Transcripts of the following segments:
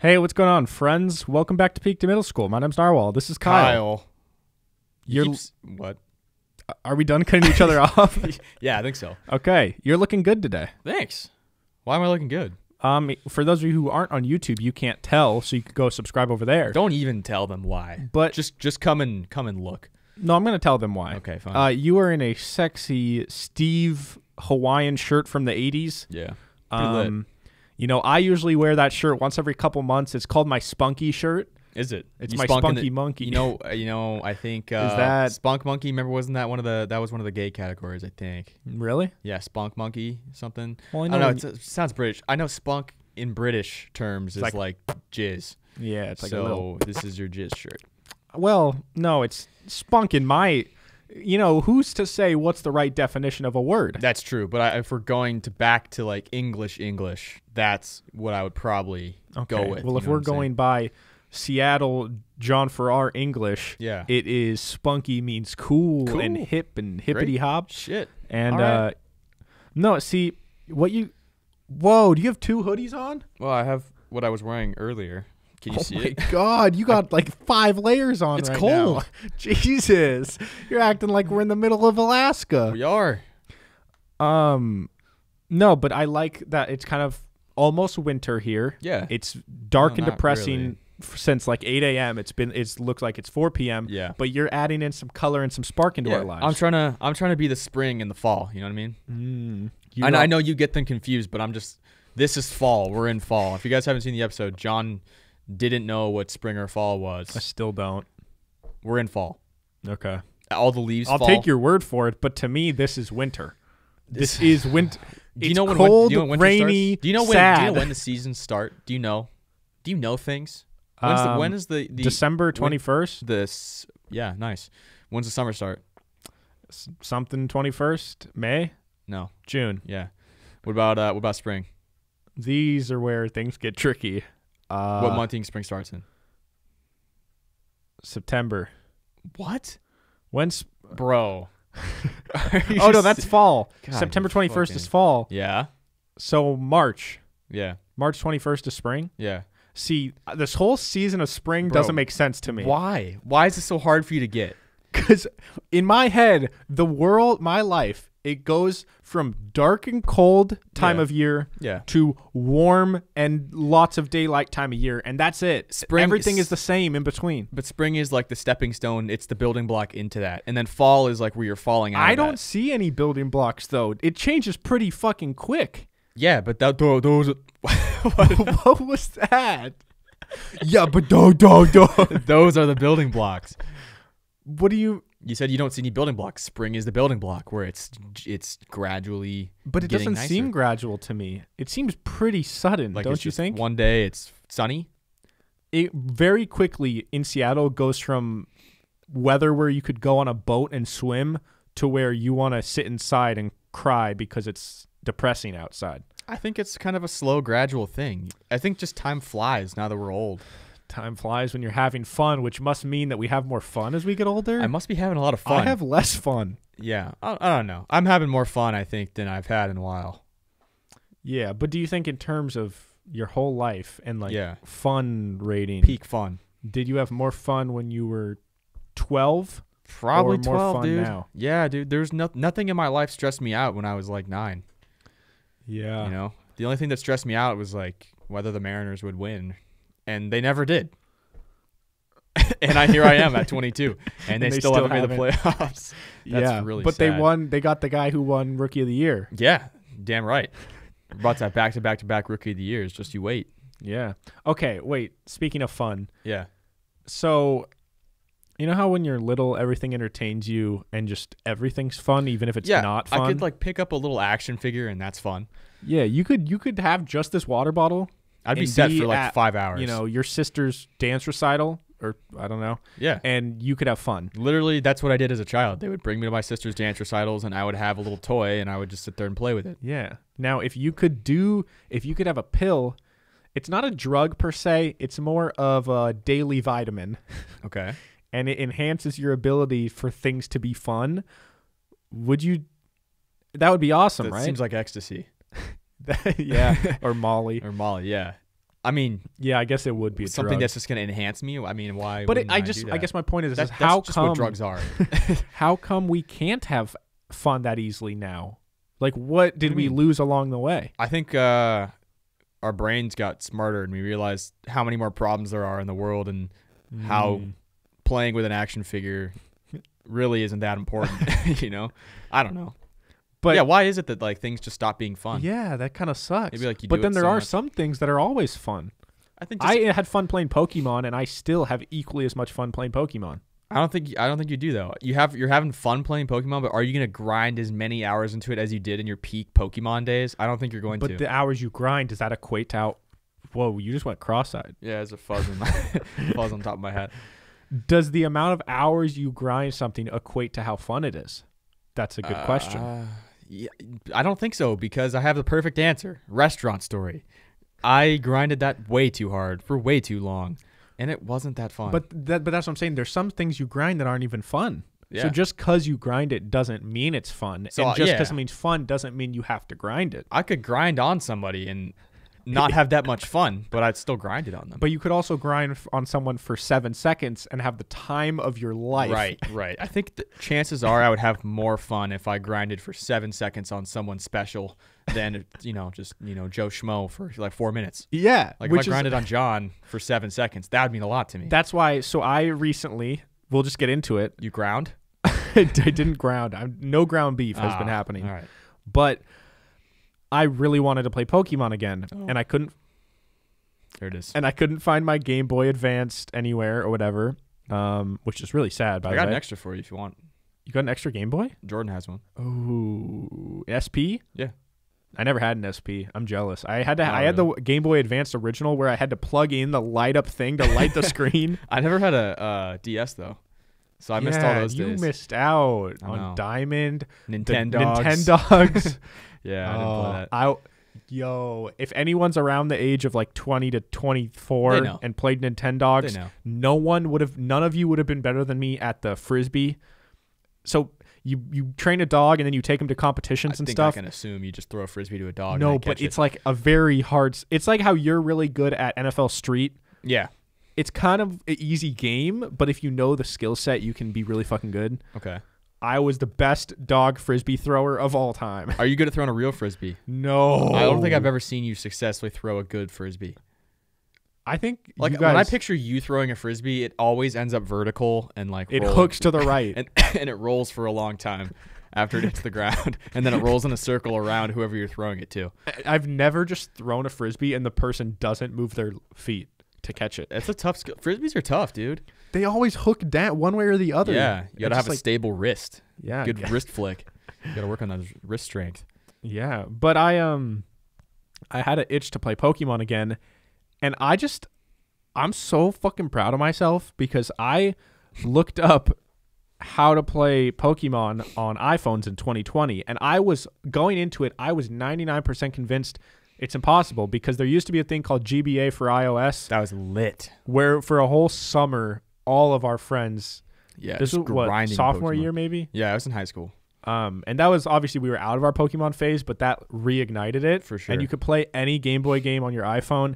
Hey, what's going on, friends? Welcome back to Peaked in Middle School. My name's Narwhal. This is Kyle. What? Are we done cutting each other off? Yeah, I think so. Okay, you're looking good today. Thanks. Why am I looking good? For those of you who aren't on YouTube, you can't tell, so you can go subscribe over there. Don't even tell them why. But just come and look. No, I'm gonna tell them why. Okay, fine. You are in a sexy Steve Hawaiian shirt from the 80s. Yeah. Pretty lit. You know, I usually wear that shirt once every couple months. It's called my spunky shirt. Is it? It's my spunky monkey. You know. I think is that spunk monkey? Remember, wasn't that one of the? That was one of the gay categories, I think. Really? Yeah, spunk monkey something. Well, I don't know. It sounds British. I know spunk in British terms is like jizz. Yeah, it's like so. A little... This is your jizz shirt. Well, no, it's spunk in my... You know, who's to say what's the right definition of a word? That's true, but if we're going to back to like English, that's what I would probably go with. Well, if we're going by Seattle John Farrar English, yeah, it is spunky means cool. And hip and hippity Great. Hop. Shit. And right. No, see what you... Whoa, do you have two hoodies on? Well, I have what I was wearing earlier. Can you see it? Oh my God, you got like 5 layers on. It's right cold. Now. Jesus, you're acting like we're in the middle of Alaska. We are. No, but I like that it's kind of almost winter here. Yeah, it's dark and depressing since like 8 a.m. It looks like it's 4 p.m. Yeah, but you're adding in some color and some spark into our lives. I'm trying to be the spring and the fall. You know what I mean? I know you get them confused, but this is fall. We're in fall. If you guys haven't seen the episode, John didn't know what spring or fall was. I still don't. We're in fall. Okay. All the leaves I'll fall. Take your word for it, but to me, this is winter. This is winter. Do you know when cold, rainy, starts? Do you know when the seasons start? Do you know things? When is the December 21st? Yeah, nice. When's the summer start? Something 21st? May? No. June. Yeah. What about spring? These are where things get tricky. What month do you think spring starts in? September. What? When's... Bro. Oh, no, that's fall. God, September 21st is fall. Yeah. So March. Yeah. March 21st is spring? Yeah. See, this whole season of spring doesn't make sense to me. Why? Why is it so hard for you to get? Because in my head, the world, my life, it goes from dark and cold time of year to warm and lots of daylight time of year, and that's it. Spring, everything is the same in between. But spring is like the stepping stone. It's the building block into that. And then fall is like where you're falling out of that. I don't see any building blocks, though. It changes pretty fucking quick. Yeah, but those... What was that? Yeah, but those are the building blocks. What do you... You said you don't see any building blocks. Spring is the building block where it's gradually But it doesn't nicer. Seem gradual to me. It seems pretty sudden, like, don't you think? One day it's sunny. It very quickly in Seattle goes from weather where you could go on a boat and swim to where you want to sit inside and cry because it's depressing outside. I think it's kind of a slow, gradual thing. I think just time flies now that we're old. Time flies when you're having fun, which must mean that we have more fun as we get older. I must be having a lot of fun. I have less fun. Yeah. I don't know. I'm having more fun, I think, than I've had in a while. Yeah. But do you think in terms of your whole life and like fun rating? Peak fun. Did you have more fun when you were 12? Probably 12, more fun dude. Now? Yeah, dude. There's nothing in my life stressed me out when I was like 9. Yeah. You know? The only thing that stressed me out was like whether the Mariners would win. And they never did. And here I am at 22, and they still haven't made the playoffs. That's really sad. But they won. They got the guy who won Rookie of the Year. Yeah, damn right. We're about to have back-to-back-to-back Rookie of the Years. Just you wait. Yeah. Okay, wait. Speaking of fun. Yeah. So, you know how when you're little, everything entertains you, and just everything's fun, even if it's not fun? I could, like, pick up a little action figure, and that's fun. Yeah, you could have just this water bottle. I'd be set for like 5 hours. You know, your sister's dance recital, or I don't know. Yeah. And you could have fun. Literally, that's what I did as a child. They would bring me to my sister's dance recitals, and I would have a little toy, and I would just sit there and play with it. Yeah. Now, if you could have a pill, it's not a drug per se. It's more of a daily vitamin. Okay. And it enhances your ability for things to be fun. That would be awesome, right? It seems like ecstasy. Yeah, or Molly. Yeah. I mean, yeah, I guess it would be something drug. That's just going to enhance me. I mean, why? But it, I guess my point is how that's come just what drugs are. How come we can't have fun that easily now? Like, what did we lose along the way? I think our brains got smarter and we realized how many more problems there are in the world and how playing with an action figure really isn't that important. You know, I don't know. But yeah, why is it that like things just stop being fun? Yeah, that kind of sucks. Maybe, like, you but do then there so are much. Some things that are always fun. I think I had fun playing Pokemon, and I still have equally as much fun playing Pokemon. I don't think you do though. You're having fun playing Pokemon, but are you gonna grind as many hours into it as you did in your peak Pokemon days? I don't think you're going to. But the hours you grind, does that equate to out? Whoa, you just went cross-eyed. Yeah, there's a fuzz in my fuzz on top of my hat. Does the amount of hours you grind something equate to how fun it is? That's a good question. Yeah, I don't think so, because I have the perfect answer. Restaurant Story. I grinded that way too hard for way too long, and it wasn't that fun. But that's what I'm saying. There's some things you grind that aren't even fun. Yeah. So just because you grind it doesn't mean it's fun. So, and just because something's fun doesn't mean you have to grind it. I could grind on somebody and not have that much fun, but I'd still grind it on them. But you could also grind on someone for 7 seconds and have the time of your life. Right, right. I think the chances are I would have more fun if I grinded for 7 seconds on someone special than, just Joe Schmo for like 4 minutes. Yeah. Like if I grinded on John for 7 seconds, that would mean a lot to me. That's why, so I recently, we'll just get into it. You ground? I didn't ground. No ground beef has been happening. All right. But I really wanted to play Pokemon again, and I couldn't. There it is. And I couldn't find my Game Boy Advance anywhere or whatever, which is really sad. By the way, I got an extra for you if you want. You got an extra Game Boy? Jordan has one. Oh, SP? Yeah. I never had an SP. I'm jealous. I had the Game Boy Advance original where I had to plug in the light up thing to light the screen. I never had a DS though. So I missed all those days. You missed out on Diamond, Nintendogs. Yeah, I didn't play that. Yo, if anyone's around the age of like 20 to 24 and played Nintendogs, none of you would have been better than me at the Frisbee. So you train a dog and then you take him to competitions and stuff. I can assume you just throw a Frisbee to a dog. No, but it's like a very hard. It's like how you're really good at NFL Street. Yeah. It's kind of an easy game, but if you know the skill set, you can be really fucking good. Okay. I was the best dog Frisbee thrower of all time. Are you good at throwing a real Frisbee? No. I don't think I've ever seen you successfully throw a good Frisbee. I think like you guys, when I picture you throwing a Frisbee, it always ends up vertical and like it hooks to the right. and it rolls for a long time after it hits the ground, and then it rolls in a circle around whoever you're throwing it to. I've never just thrown a Frisbee and the person doesn't move their feet to catch it. It's a tough skill. Frisbees are tough, dude. They always hook down one way or the other. Yeah, you gotta have a stable wrist. Yeah, good wrist flick. You gotta work on that wrist strength. Yeah, but I had an itch to play Pokemon again, and I'm so fucking proud of myself because I looked up how to play Pokemon on iPhones in 2020, and I was going into it. I was 99% convinced. It's impossible because there used to be a thing called GBA for iOS. That was lit. Where for a whole summer, all of our friends. Yeah, this was what, sophomore year maybe? Yeah, I was in high school. And that was obviously we were out of our Pokemon phase, but that reignited it. For sure. And you could play any Game Boy game on your iPhone,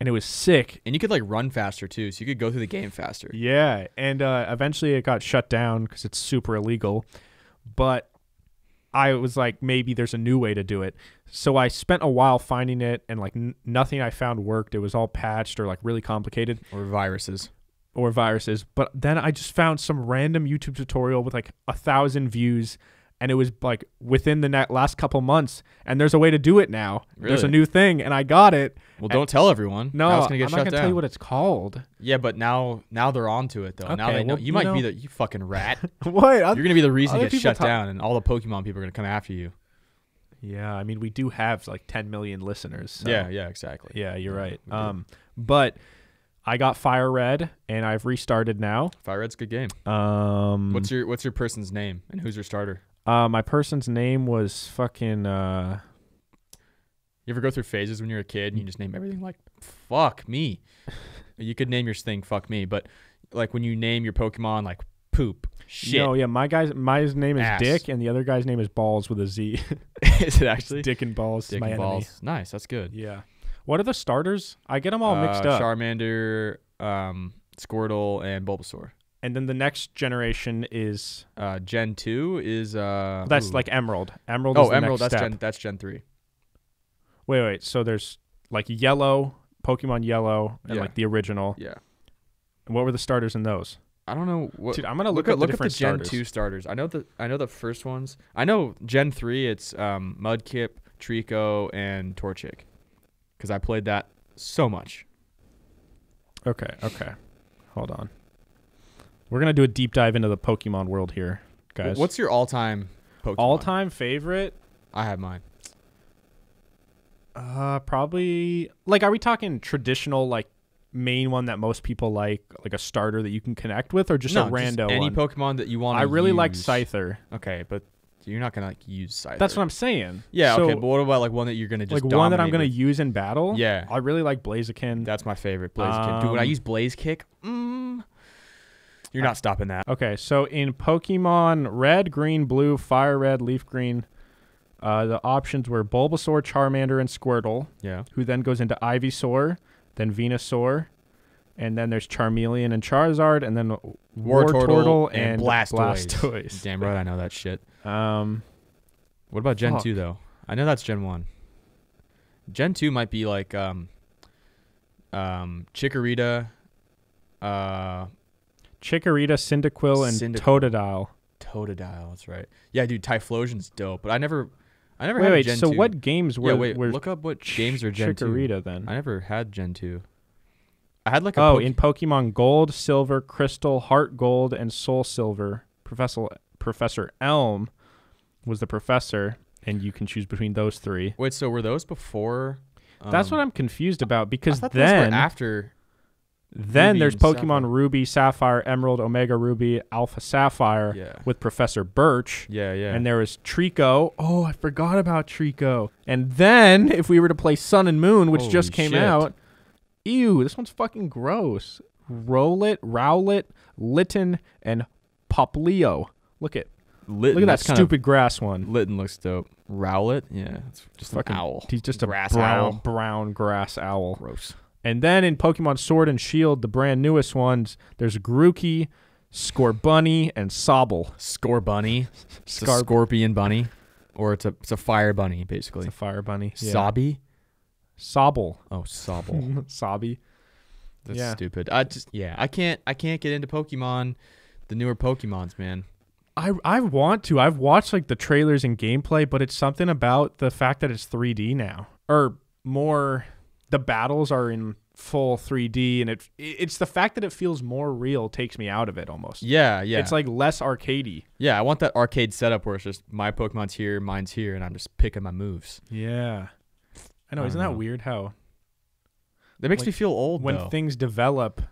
and it was sick. And you could like run faster too, so you could go through the game faster. Yeah, and eventually it got shut down because it's super illegal. But I was like, maybe there's a new way to do it. So I spent a while finding it, and like nothing I found worked. It was all patched or like really complicated. Or viruses. But then I just found some random YouTube tutorial with like 1,000 views, and it was like within the last couple months, and there's a way to do it now. Really? There's a new thing, and I got it. Well, don't tell everyone. No, I'm not going to tell you what it's called. Yeah, but now they're on to it, though. Okay, now they know. You might be the you fucking rat. What? You're going to be the reason to get shut down, and all the Pokemon people are going to come after you. Yeah, I mean, we do have like 10 million listeners. So. Yeah, exactly. Yeah, you're right. But I got Fire Red, and I've restarted now. Fire Red's a good game. What's your person's name, and who's your starter? My person's name was fucking. You ever go through phases when you're a kid and you just name everything like fuck me? You could name your thing fuck me, but like when you name your Pokemon like poop, shit. No, yeah, my name is Ass. Dick, and the other guy's name is Balls with a Z. Is it actually Dick and Balls? Dick and Balls. Enemy. Nice, that's good. Yeah. What are the starters? I get them all mixed up. Charmander, Squirtle, and Bulbasaur. And then the next generation is Gen 2 is that's like Emerald. Emerald. Oh, is the Emerald. Next step. That's Gen 3. Wait. So there's like Yellow, Pokemon Yellow, and like the original. Yeah. And what were the starters in those? I don't know. What, dude, I'm gonna look up the Gen 2 starters. I know the first ones. I know Gen 3. It's Mudkip, Treecko, and Torchic, because I played that so much. Okay. Hold on. We're going to do a deep dive into the Pokemon world here, guys. What's your all-time Pokemon? All-time favorite? I have mine. Probably, like, are we talking traditional, like, main one that most people like a starter that you can connect with, or just a rando one? Any Pokemon that you want to use. I really like Scyther. Okay, but you're not going to, like, use Scyther. That's what I'm saying. Yeah, so, okay, but what about, like, one that you're going to just like, one that I'm going to use in battle? Yeah. I really like Blaziken. That's my favorite, Blaziken. Dude, when I use Blaze Kick, you're not stopping that. Okay, so in Pokemon Red, Green, Blue, Fire Red, Leaf Green, the options were Bulbasaur, Charmander, and Squirtle. Yeah. Who then goes into Ivysaur, then Venusaur, and then there's Charmeleon and Charizard, and then Wartortle and Blastoise. Damn right, I know that shit. What about Gen 2 though? I know that's Gen 1. Gen 2 might be like Chikorita. Chikorita, Cyndaquil, and Totodile. Totodile, that's right. Yeah, dude, Typhlosion's dope, but I never had Gen 2. So what games were... Yeah, look up what games are Gen 2. Chikorita, then. I never had Gen 2. I had like a... in Pokemon Gold, Silver, Crystal, Heart Gold, and Soul Silver, Professor Elm was the professor, and you can choose between those three. Wait, so were those before... That's what I'm confused about, because then... Those were after... Then there's Pokemon Ruby, Sapphire, Emerald, Omega Ruby, Alpha Sapphire with Professor Birch. Yeah. And there was Treecko. Oh, I forgot about Treecko. And then if we were to play Sun and Moon, which just came out, ew, this one's fucking gross. Rowlet, Litten, and Poplio. Look at that stupid grass one. Litten looks dope. Rowlet? Yeah, it's just fucking owl. He's just a brown grass owl. Gross. And then in Pokemon Sword and Shield, the brand newest ones, there's Grookey, Scorbunny, and Sobble. Scorbunny? It's a scorpion bunny. Or it's a fire bunny, basically. It's a fire bunny. Yeah. Sobble. Oh, Sobble. Sobby. That's stupid. I can't get into Pokemon, the newer Pokemons, man. I want to. I've watched like the trailers and gameplay, but it's something about the fact that it's 3D now. Or more... The battles are in full 3D, and it's the fact that it feels more real takes me out of it almost. Yeah. It's like less arcadey. Yeah, I want that arcade setup where it's just my Pokemon's here, mine's here, and I'm just picking my moves. Yeah. I know. Isn't that weird how... That makes me feel old, when things develop,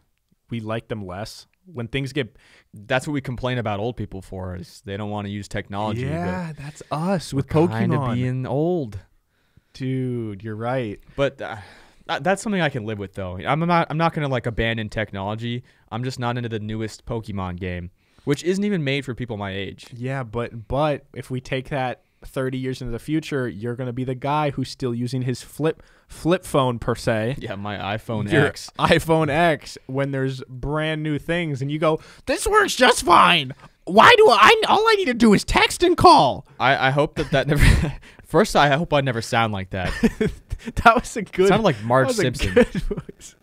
we like them less. When things get... That's what we complain about old people for, is they don't want to use technology. Yeah, that's us with Pokemon. Kind of being old. Dude, you're right. But... that's something I can live with, though. I'm not gonna like abandon technology. I'm just not into the newest Pokemon game, which isn't even made for people my age. Yeah, but if we take that 30 years into the future, you're gonna be the guy who's still using his flip phone per se. Yeah, my iPhone X. iPhone X. When there's brand new things, and you go, "This works just fine. Why do I? All I need to do is text and call." I hope that never. First, I hope I never sound like that. That was a good... It sounded like Marge Simpson. Good voice.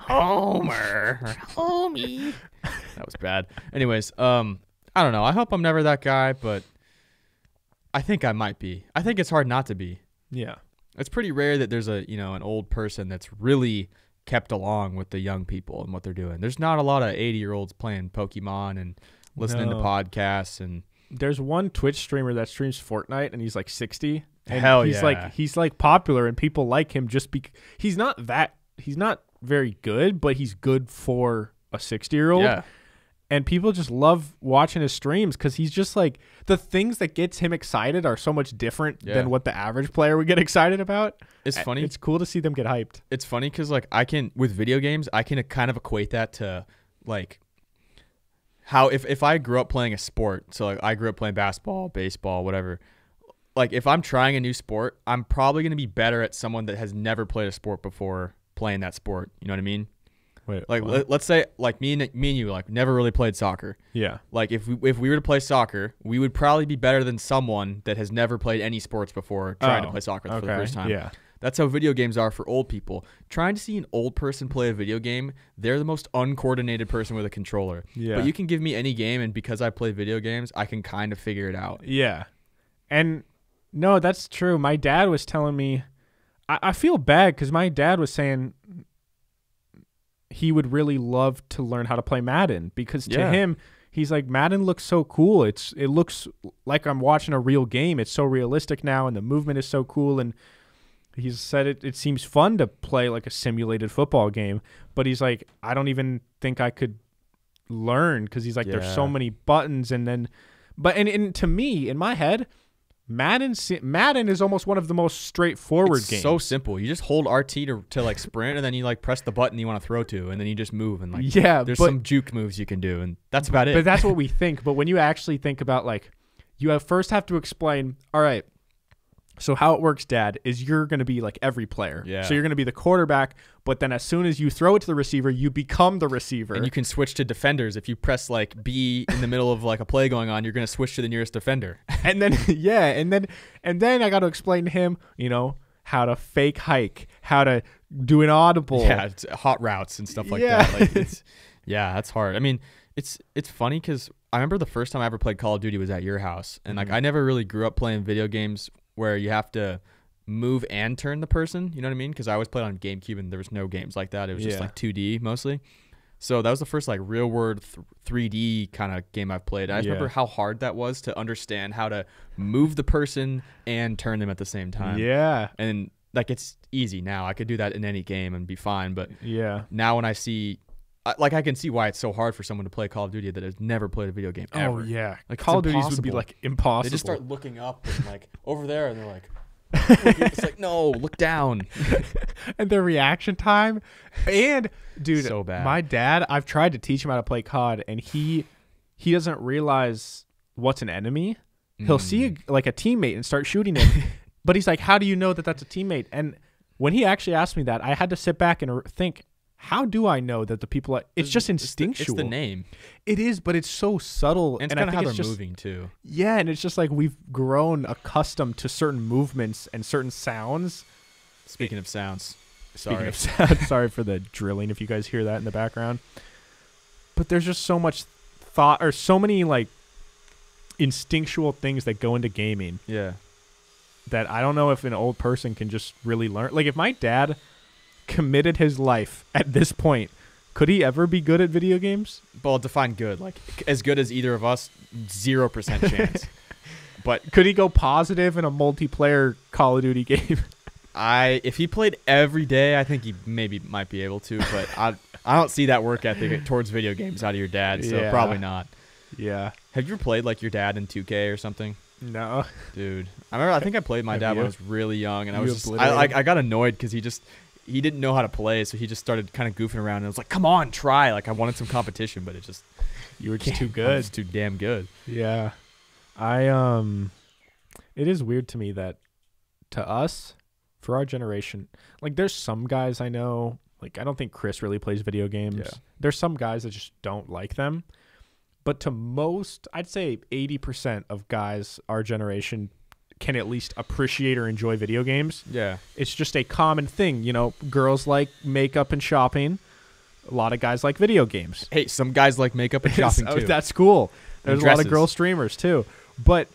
Homer. Homie. That was bad. Anyways, I don't know. I hope I'm never that guy, but I think I might be. I think it's hard not to be. Yeah. It's pretty rare that there's an old person that's really kept along with the young people and what they're doing. There's not a lot of 80-year-olds playing Pokemon and listening to podcasts. And there's one Twitch streamer that streams Fortnite, and he's like 60. And he's popular, and people like him just because he's not very good, but he's good for a 60-year-old. Yeah. And people just love watching his streams because he's just like, the things that gets him excited are so much different than what the average player would get excited about. It's funny. It's cool to see them get hyped. It's funny because like with video games, I can kind of equate that to like how if I grew up playing a sport, so like I grew up playing basketball, baseball, whatever. like if I'm trying a new sport, I'm probably going to be better at someone that has never played a sport before playing that sport. You know what I mean? Wait, like let's say like me and you like never really played soccer. Yeah. Like if we were to play soccer, we would probably be better than someone that has never played any sports before trying to play soccer for the first time. Yeah. That's how video games are for old people. Trying to see an old person play a video game, they're the most uncoordinated person with a controller. Yeah. But you can give me any game, and because I play video games, I can kind of figure it out. Yeah. And no, that's true. My dad was telling me, I feel bad because my dad was saying he would really love to learn how to play Madden because to him, he's like, Madden looks so cool. It looks like I'm watching a real game. It's so realistic now, and the movement is so cool, and he said it seems fun to play like a simulated football game, but he's like, I don't even think I could learn because he's like, there's so many buttons. And then, and to me, in my head, Madden is almost one of the most straightforward games. So simple. You just hold RT to like sprint, and then you like press the button you want to throw to, and then you just move, and like there's some juke moves you can do, and that's about it. But that's what we think. But when you actually think about like, you first have to explain, all right, so how it works, Dad, is you're going to be like every player. Yeah. So you're going to be the quarterback, but then as soon as you throw it to the receiver, you become the receiver. And you can switch to defenders. If you press like B in the middle of like a play going on, you're going to switch to the nearest defender. And then, and then I got to explain to him, you know, how to fake hike, how to do an audible. Yeah, it's hot routes and stuff like that. Like it's, that's hard. I mean, it's funny because I remember the first time I ever played Call of Duty was at your house. And like I never really grew up playing video games where you have to move and turn the person, you know what I mean? Because I always played on GameCube, and there was no games like that. It was just like 2D mostly. So that was the first like real world 3D kind of game I've played. I just remember how hard that was to understand how to move the person and turn them at the same time. Yeah. And like it's easy now. I could do that in any game and be fine. But now when I see, like I can see why it's so hard for someone to play Call of Duty that has never played a video game ever. Oh yeah, like Call of Duty would be like impossible. They just start looking up and like over there, and they're like, it's like no, look down. And their reaction time, and dude, so bad. My dad, I've tried to teach him how to play COD, and he doesn't realize what's an enemy. He'll see like a teammate and start shooting him, but he's like, how do you know that that's a teammate? And when he actually asked me that, I had to sit back and think. How do I know that the people are... It's just instinctual. It's the name. It is, but it's so subtle. And it's kind of how they're moving, too. Yeah, and it's just like we've grown accustomed to certain movements and certain sounds. Speaking of sounds. Sorry. Speaking of sounds, sorry for the drilling if you guys hear that in the background. But there's just so much thought or so many like instinctual things that go into gaming. Yeah. That I don't know if an old person can just really learn. Like if my dad committed his life at this point, could he ever be good at video games? Well, define good. Like as good as either of us, 0% chance. But could he go positive in a multiplayer Call of Duty game? If he played every day, I think he maybe might be able to, but I don't see that work ethic towards video games out of your dad, so probably not. Yeah. Have you ever played like your dad in 2K or something? No, dude. I remember. I think I played my dad when I was really young, and I was just, I got annoyed because he didn't know how to play, so he just started kind of goofing around, and I was like, come on, try. Like, I wanted some competition, but it just... You were just too good. I was too damn good. Yeah. It is weird to me that, to us, for our generation, like, there's some guys I know, like, I don't think Chris really plays video games. Yeah. There's some guys that just don't like them. But to most, I'd say 80% of guys our generation can at least appreciate or enjoy video games. Yeah. It's just a common thing. You know, girls like makeup and shopping. A lot of guys like video games. Hey, some guys like makeup and shopping too. That's cool. There's a lot of girl streamers too. But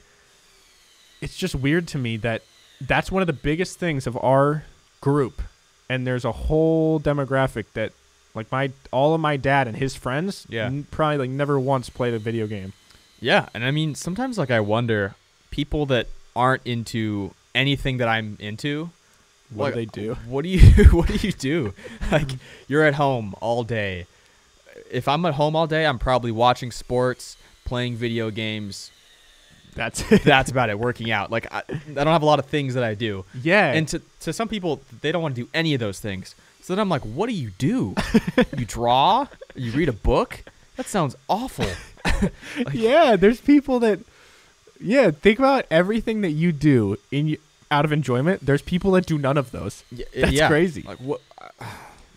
it's just weird to me that that's one of the biggest things of our group. And there's a whole demographic that like all of my dad and his friends probably like never once played a video game. Yeah. And I mean, sometimes like I wonder people that aren't into anything that I'm into, what do they do? What do you do? Like, you're at home all day. If I'm at home all day, I'm probably watching sports, playing video games. That's about it. Working out. Like I don't have a lot of things that I do. Yeah. And to some people, they don't want to do any of those things. So then I'm like, what do? You draw? You read a book? That sounds awful. Like, yeah, there's people that Yeah, think about everything that you do in out of enjoyment. There's people that do none of those. That's crazy. Like what?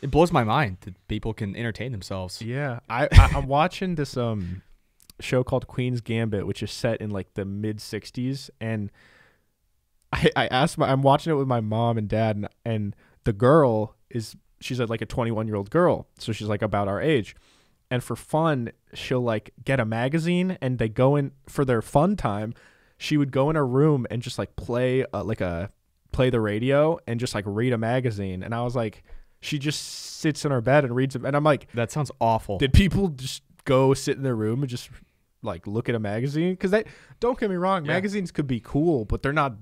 It blows my mind that people can entertain themselves. Yeah, I'm watching this show called Queen's Gambit, which is set in like the mid '60s, and I asked I'm watching it with my mom and dad, and the girl is she's like a 21-year-old girl, so she's like about our age. And for fun, she'll like get a magazine, and they go in for their fun time. She would go in her room and just like play the radio and just like read a magazine. And I was like, she just sits in her bed and reads them. And I'm like, that sounds awful. Did people just go sit in their room and just like look at a magazine? Because that, don't get me wrong, magazines could be cool, but they're not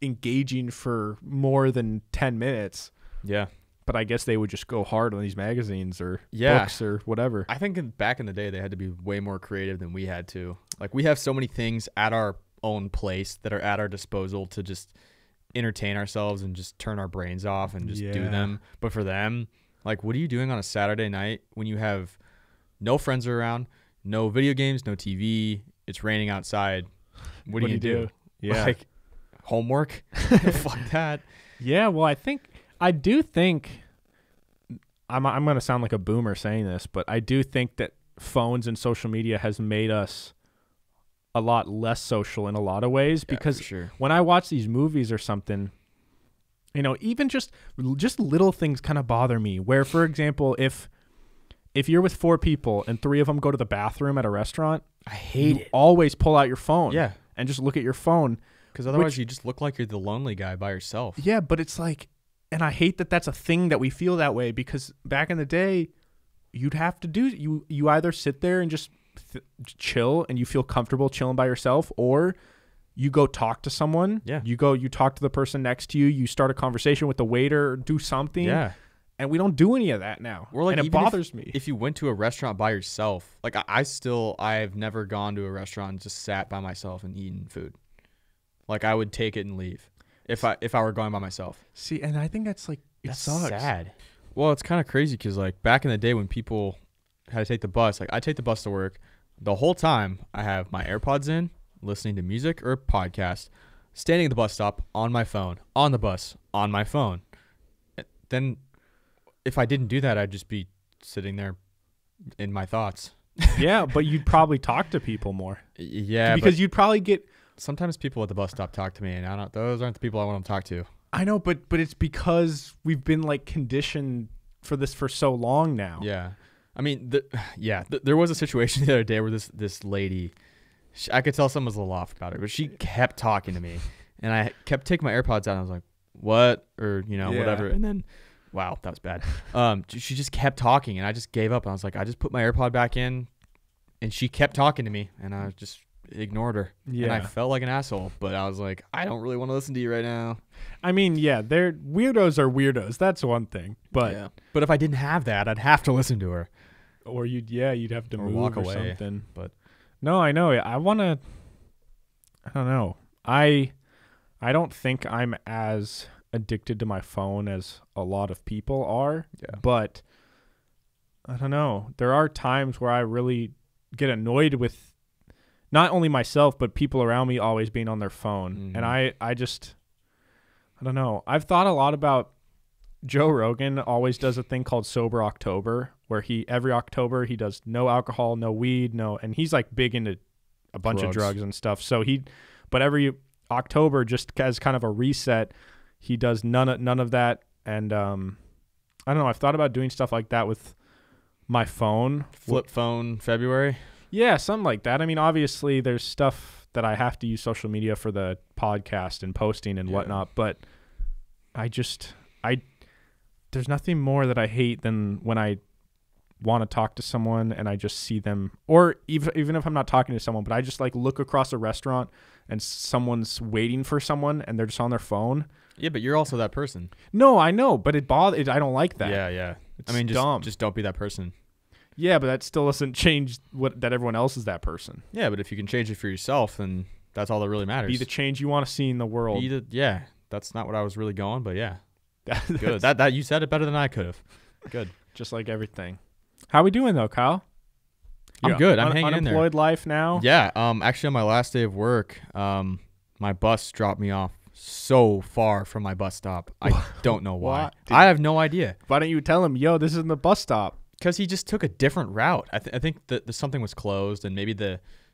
engaging for more than 10 minutes. Yeah. But I guess they would just go hard on these magazines or books or whatever. I think back in the day, they had to be way more creative than we had to. Like, we have so many things at our own place that are at our disposal to just entertain ourselves and just turn our brains off and just do them. But for them, like, what are you doing on a Saturday night when you have no friends around, no video games, no TV, it's raining outside? What do you do? Yeah. Like, homework? Fuck that. Yeah, well, I do think I'm going to sound like a boomer saying this, but I do think that phones and social media has made us a lot less social in a lot of ways, because when I watch these movies or something, you know, even just little things kind of bother me, where, for example, if you're with four people and three of them go to the bathroom at a restaurant, I hate it. Always pull out your phone and just look at your phone, because otherwise you just look like you're the lonely guy by yourself. Yeah, but it's like, and I hate that that's a thing that we feel that way, because back in the day, you'd have to do, you either sit there and just chill and you feel comfortable chilling by yourself, or you go talk to someone. Yeah. You talk to the person next to you. You start a conversation with the waiter, do something. Yeah. And we don't do any of that now. We're like, and it bothers me. If you went to a restaurant by yourself, like I've never gone to a restaurant and just sat by myself and eaten food. Like, I would take it and leave. If I were going by myself. See, and I think that's like, it sucks. That's sad. Well, it's kind of crazy, because like back in the day when people had to take the bus, like I take the bus to work, the whole time I have my AirPods in, listening to music or a podcast, standing at the bus stop on my phone, on the bus, on my phone. Then if I didn't do that, I'd just be sitting there in my thoughts. Yeah, but you'd probably talk to people more. Yeah. Because you'd probably get... Sometimes people at the bus stop talk to me, and those aren't the people I want them to talk to. I know, but it's because we've been like conditioned for this for so long now. Yeah, I mean, there was a situation the other day where this lady, I could tell someone was a little off about her, but she kept talking to me, and I kept taking my AirPods out, and I was like, "What?" or whatever, and then, wow, that was bad. She just kept talking, and I just gave up. I was like, I just put my AirPod back in, and she kept talking to me, and I just ignored her. Yeah. And I felt like an asshole, but I was like, I don't really want to listen to you right now. I mean, yeah, they're weirdos are weirdos. That's one thing. But but if I didn't have that, I'd have to listen to her. Or you'd have to move walk away or something. But no, I know. I don't know. I don't think I'm as addicted to my phone as a lot of people are. Yeah. But I don't know. There are times where I really get annoyed with not only myself, but people around me always being on their phone. Mm. And I don't know. I've thought a lot about Joe Rogan always does a thing called Sober October, where every October he does no alcohol, no weed, and he's like big into a bunch of drugs and stuff. So but every October, just as kind of a reset, he does none of that. And I don't know. I've thought about doing stuff like that with my phone. Flip phone February. Yeah, something like that. I mean, obviously, there's stuff that I have to use social media for the podcast and posting and whatnot, but there's nothing more that I hate than when I want to talk to someone and I just see them, or even if I'm not talking to someone, but I just like look across a restaurant and someone's waiting for someone and they're just on their phone. Yeah, but you're also that person. No, I know, but I don't like that. Yeah, yeah. It's dumb. Just don't be that person. Yeah, but that still doesn't change that everyone else is that person. Yeah, but if you can change it for yourself, then that's all that really matters. Be the change you want to see in the world. Yeah, that's not what I was really going, but yeah. Good. That you said it better than I could have. Good. Just like everything. How we doing though, Kyle? I'm good. I'm hanging in there. Unemployed life now? Yeah. Actually, on my last day of work, my bus dropped me off so far from my bus stop. I don't know why. I have no idea. Why don't you tell him, yo, this isn't the bus stop? Because he just took a different route. I think that something was closed, and maybe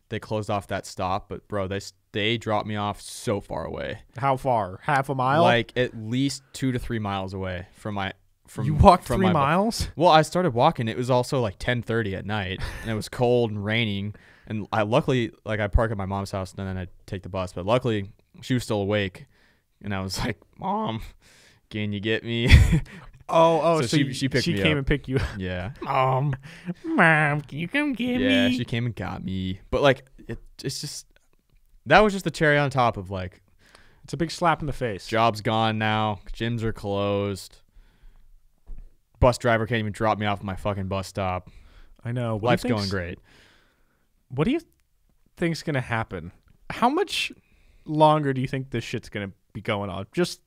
they closed off that stop. But, bro, they dropped me off so far away. How far? Half a mile? Like, at least 2 to 3 miles away from my... You walked 3 miles? Well, I started walking. It was also like 10:30 at night, and it was cold and raining. And I luckily, like, I park at my mom's house, and then I take the bus. But luckily, she was still awake, and I was like, "Mom, can you get me?" Oh! So she picked me up. She came and picked you up. Yeah. Mom, can you come get me? Yeah, she came and got me. But like, it's just that was just the cherry on top of like, it's a big slap in the face. Job's gone now. Gyms are closed. Bus driver can't even drop me off at my fucking bus stop. I know. Life's going great. What do you think's gonna happen? How much longer do you think this shit's gonna be going on? Just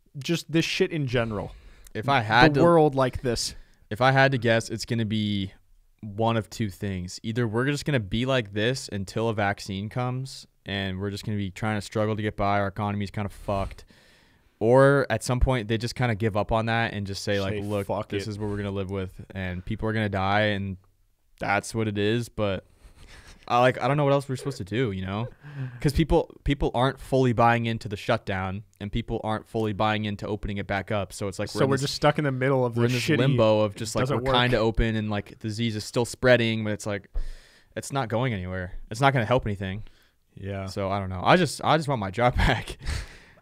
this shit in general. If I had the world like this, if I had to guess, it's gonna be one of two things. Either we're just gonna be like this until a vaccine comes, and we're just gonna be trying to struggle to get by. Our economy's kind of fucked. Or at some point, they just kind of give up on that and just say, like, look, this is what we're going to live with. And people are going to die, and that's what it is. But, I don't know what else we're supposed to do, you know? Because people aren't fully buying into the shutdown, and people aren't fully buying into opening it back up. So it's like we're just stuck in the middle of this limbo of just, like, we're kind of open, and, like, disease is still spreading. But it's, like, it's not going anywhere. It's not going to help anything. Yeah. So I don't know. I just want my job back.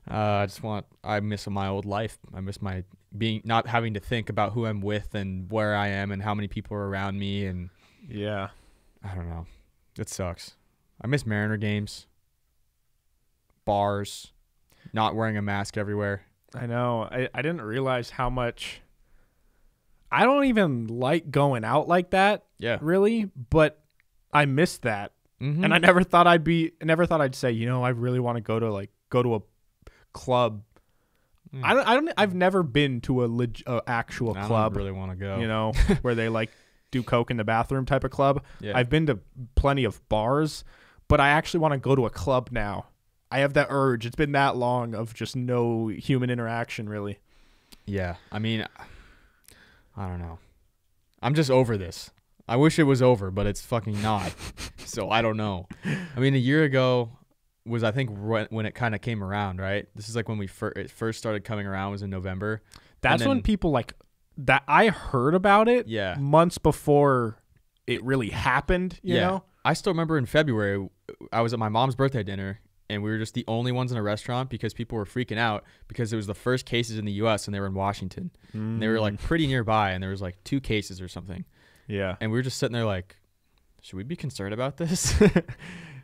I miss my old life. I miss my not having to think about who I'm with and where I am and how many people are around me. And yeah, I don't know. It sucks. I miss Mariner games, bars, not wearing a mask everywhere. I know. I didn't realize how much. I don't even like going out like that. Yeah, really. But I miss that. Mm-hmm. And I never thought I'd say, you know, I really want to go to a club. I've never been to a actual club. I don't really want to go, you know, where they like do coke in the bathroom type of club. Yeah. I've been to plenty of bars, but I actually want to go to a club now. I have that urge. It's been that long of just no human interaction, really. Yeah, I mean, I don't know. I'm just over this. I wish it was over, but it's fucking not. So I don't know. I mean, a year ago was, I think, when it kind of came around, right? This is like when it first started coming around, was in November. That's when people like that. I heard about it months before it really happened, you know? I still remember in February, I was at my mom's birthday dinner, and we were just the only ones in a restaurant because people were freaking out because it was the first cases in the U.S. and they were in Washington. Mm. And they were like pretty nearby, and there was like 2 cases or something. Yeah. And we were just sitting there like, should we be concerned about this?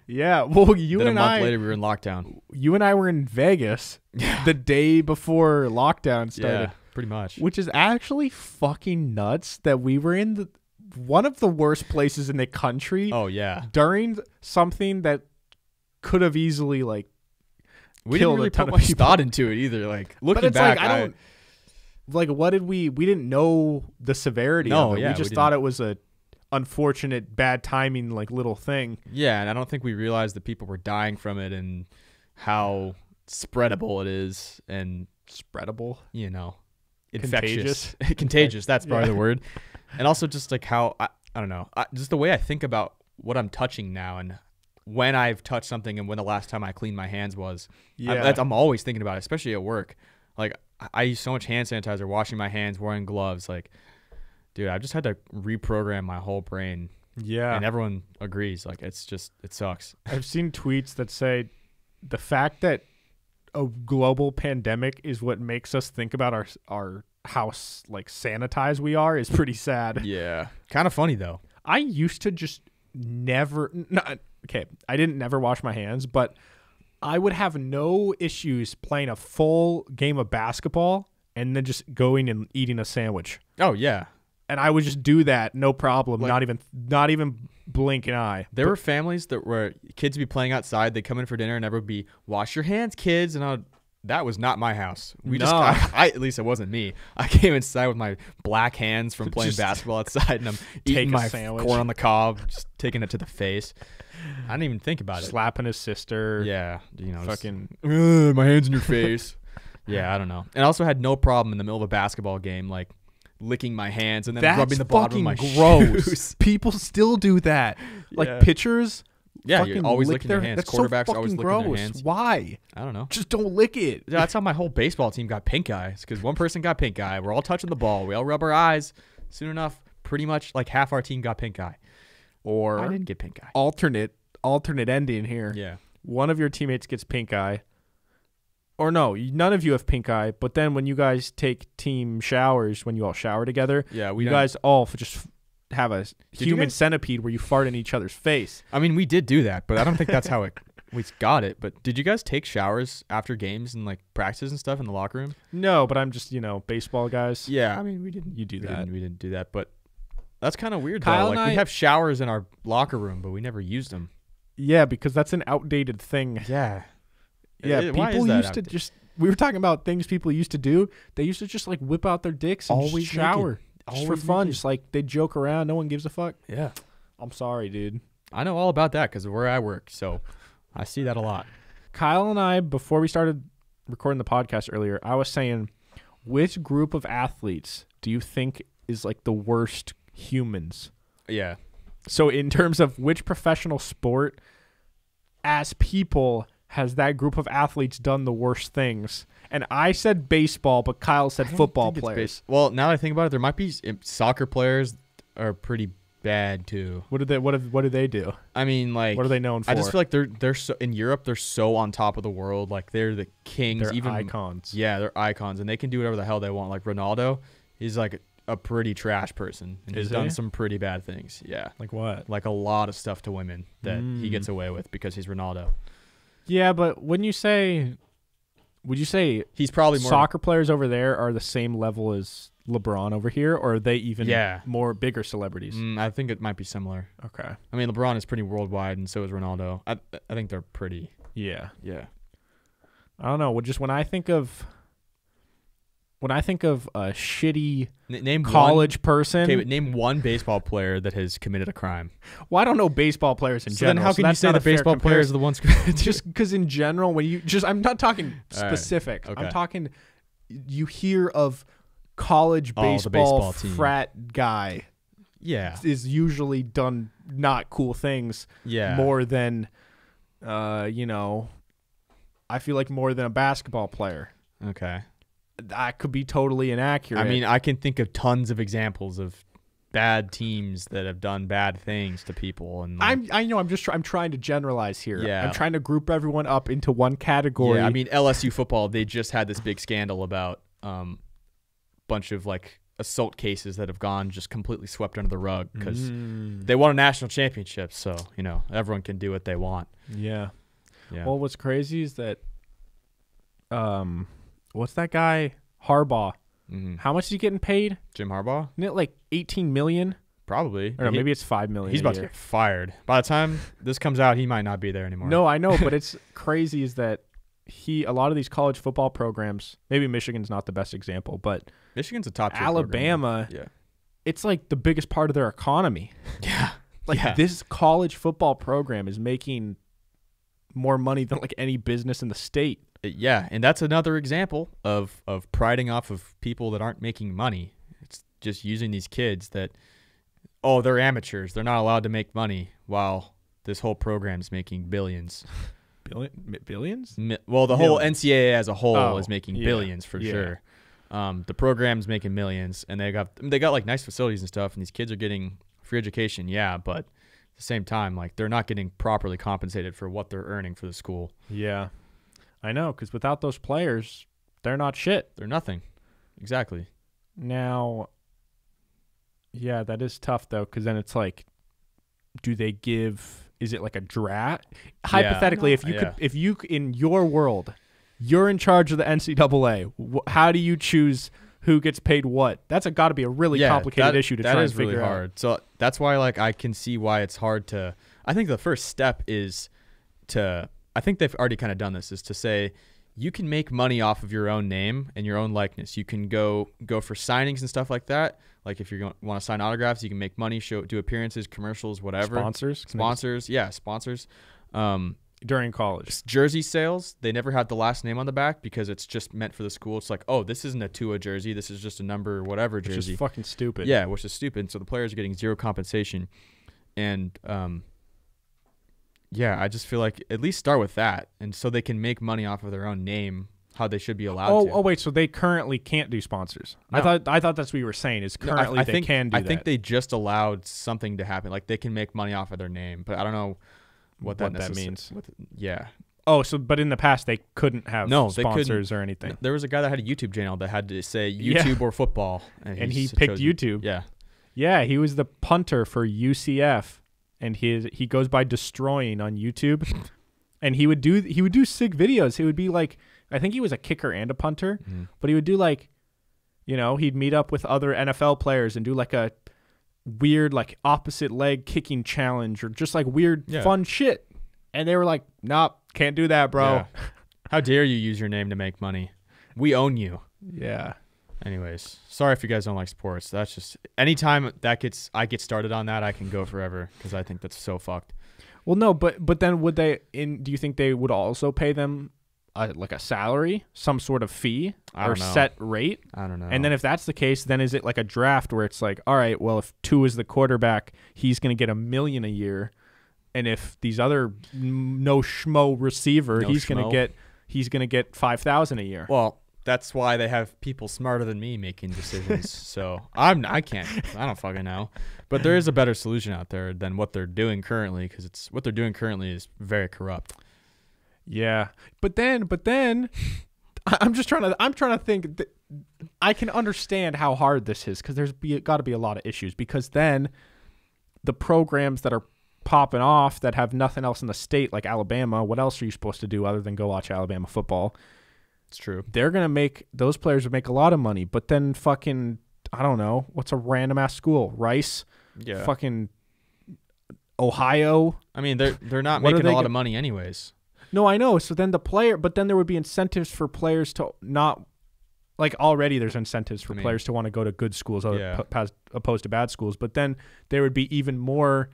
Yeah, well, then a month later, we were in lockdown. You and I were in Vegas the day before lockdown started. Yeah, pretty much. Which is actually fucking nuts that we were in one of the worst places in the country. Oh, yeah. During something that could have easily, like, we didn't really put much thought into it either. Like, looking back, like, we didn't know the severity of it. Yeah, we just thought it was a unfortunate bad timing, like, little thing. Yeah, and I don't think we realized that people were dying from it and how spreadable it is, and you know, infectious, contagious. That's probably the word. And also just like how I don't know, just the way I think about what I'm touching now and when I've touched something and when the last time I cleaned my hands was. I'm always thinking about it, especially at work. Like, I use so much hand sanitizer, washing my hands, wearing gloves, like. Dude, I've just had to reprogram my whole brain. Yeah. And everyone agrees. Like, it's just, it sucks. I've seen tweets that say the fact that a global pandemic is what makes us think about our house, like, sanitized we are, is pretty sad. Yeah. Kind of funny, though. I used to just never, I didn't never wash my hands, but I would have no issues playing a full game of basketball and then just going and eating a sandwich. Oh, yeah. And I would just do that, no problem, like, not even blink an eye. There were families that were kids would be playing outside. They'd come in for dinner, and everyone would be, wash your hands, kids. And That was not my house. We just at least it wasn't me. I came inside with my black hands from playing basketball outside, and I'm taking my corn on the cob, just taking it to the face. I didn't even think about it. Slapping his sister. Yeah, you know, fucking just, my hands in your face. Yeah, I don't know. And I also had no problem in the middle of a basketball game, like licking my hands and then rubbing the bottom of my shoes. People still do that. Like pitchers. Yeah, you're always licking your hands. Quarterbacks always licking their hands. Why? I don't know. Just don't lick it. Yeah, that's how my whole baseball team got pink eye. It's because one person got pink eye. We're all touching the ball. We all rub our eyes. Soon enough, pretty much like half our team got pink eye. Or I didn't get pink eye. Alternate ending here. Yeah. One of your teammates gets pink eye. Or no, none of you have pink eye. But then when you guys take team showers, when you all shower together, yeah, you guys all just have a human centipede where you fart in each other's face. I mean, we did do that, but I don't think that's how we got it. But did you guys take showers after games and like practice and stuff in the locker room? No, but I'm just, you know, baseball guys. Yeah, I mean, we didn't. You do that? We didn't do that, but that's kind of weird. Kyle though. Like, we have showers in our locker room, but we never used them. Yeah, because that's an outdated thing. Yeah, yeah. People used to just. We were talking about things people used to do. They used to just like whip out their dicks and always shower. Just for fun, just like they joke around. No one gives a fuck. Yeah. I'm sorry, dude. I know all about that because of where I work, so I see that a lot. Kyle and I, before we started recording the podcast earlier, I was saying, which group of athletes do you think is like the worst humans? Yeah. So in terms of which professional sport, as people, has that group of athletes done the worst things? And I said baseball, but Kyle said football players. Well, now that I think about it, there might be soccer players are pretty bad too. What do they do? I mean, like, what are they known for? I just feel like they're so, in Europe, they're so on top of the world. Like, they're the kings, they're even icons. Yeah, they're icons, and they can do whatever the hell they want. Like Ronaldo, he's like a pretty trash person, and he's done some pretty bad things. Yeah, like what? Like a lot of stuff to women that he gets away with because he's Ronaldo. Yeah, but wouldn't you say? Would you say he's probably more soccer players over there are the same level as LeBron over here, or are they even more bigger celebrities? I think it might be similar. Okay. I mean, LeBron is pretty worldwide, and so is Ronaldo. I think they're pretty. Yeah. Yeah. I don't know. Well, just when I think of a shitty college person. Okay, but name one baseball player that has committed a crime. Well, I don't know baseball players in general. Then how can you say the baseball players are the ones? Just because in general, when you just, I'm not talking specific. Right. Okay. I'm talking, you hear of college baseball frat guy. Yeah, is usually done not cool things. Yeah, more than, you know, I feel like more than a basketball player. Okay. I could be totally inaccurate. I mean, I can think of tons of examples of bad teams that have done bad things to people. And like, I know I'm just I'm trying to generalize here. Yeah. I'm trying to group everyone up into one category. Yeah, I mean, LSU football, they just had this big scandal about bunch of like assault cases that have gone just completely swept under the rug because they won a national championship. So, you know, everyone can do what they want. Yeah. Yeah. Well, what's crazy is that what's that guy Harbaugh? How much is he getting paid? Jim Harbaugh? Isn't it like 18 million? Probably. Or no, maybe it's 5 million. He's about to get fired. By the time this comes out, he might not be there anymore. No, I know, but it's crazy is that a lot of these college football programs, maybe Michigan's not the best example, but Michigan's a top tier Alabama, program. Yeah. It's like the biggest part of their economy. Yeah. Like this college football program is making more money than like any business in the state. Yeah, and that's another example of priding off of people that aren't making money. It's just using these kids that, oh, they're amateurs. They're not allowed to make money while this whole program's making billions. Billions? Well, the whole NCAA as a whole is making billions for sure. The program's making millions, and they got like nice facilities and stuff, and these kids are getting free education, but at the same time, like, they're not getting properly compensated for what they're earning for the school. Yeah. I know, because without those players, they're not shit. They're nothing. Exactly. Now, yeah, that is tough, though, because then it's like, do they give – is it like a draft? Yeah. Hypothetically, if you in your world, you're in charge of the NCAA, how do you choose who gets paid what? That's got to be a really complicated issue to try and figure out. That is really hard. So that's why, like, I can see why it's hard to – I think the first step is to – I think they've already kind of done this, is to say you can make money off of your own name and your own likeness. You can go for signings and stuff like that. Like if you want to sign autographs, you can make money, do appearances, commercials, whatever. Sponsors. Yeah, sponsors. During college. Jersey sales, they never had the last name on the back because it's just meant for the school. It's like, oh, this isn't a Tua jersey. This is just a number whatever jersey. Which is fucking stupid. Yeah, which is stupid. So the players are getting zero compensation. And yeah, I just feel like at least start with that. And so they can make money off of their own name, how they should be allowed to. Oh, wait, so they currently can't do sponsors. No. I thought that's what you were saying is currently they can do that. I think they just allowed something to happen. Like they can make money off of their name, but I don't know what that means. Yeah. Oh, so but in the past they couldn't have sponsors or anything. There was a guy that had a YouTube channel that had to say YouTube or football. And he picked YouTube. Yeah. Yeah, he was the punter for UCF, and he goes by Destroying on YouTube. And he would do sick videos. He would be like, I think he was a kicker and a punter, but he would do like, you know, he'd meet up with other NFL players and do like a weird like opposite leg kicking challenge or just like weird fun shit, and they were like, nah, can't do that, bro. How dare you use your name to make money? We own you. Anyways, sorry if you guys don't like sports. That's just anytime that I get started on that, I can go forever because I think that's so fucked. Well, no, but then would they do you think they would also pay them like a salary, some sort of fee or set rate? I don't know. And then if that's the case, then is it like a draft where it's like, all right, well, if Tua is the quarterback, he's going to get $1 million a year. And if these other no-schmo receiver, he's going to get 5,000 a year. Well, that's why they have people smarter than me making decisions. So I don't fucking know. But there is a better solution out there than what they're doing currently, because it's what they're doing currently is very corrupt. Yeah, but then I'm trying to think that I can understand how hard this is, because there's got to be a lot of issues, because then the programs that are popping off that have nothing else in the state, like Alabama, what else are you supposed to do other than go watch Alabama football? It's true. They're going to make, those players would make a lot of money, but then fucking, I don't know, what's a random ass school? Rice? Yeah. Fucking Ohio? I mean, they're not making a lot of money anyways. No, I know. So then but then there would be incentives for players to not, like already there's incentives for players to want to go to good schools opposed to bad schools. But then there would be even more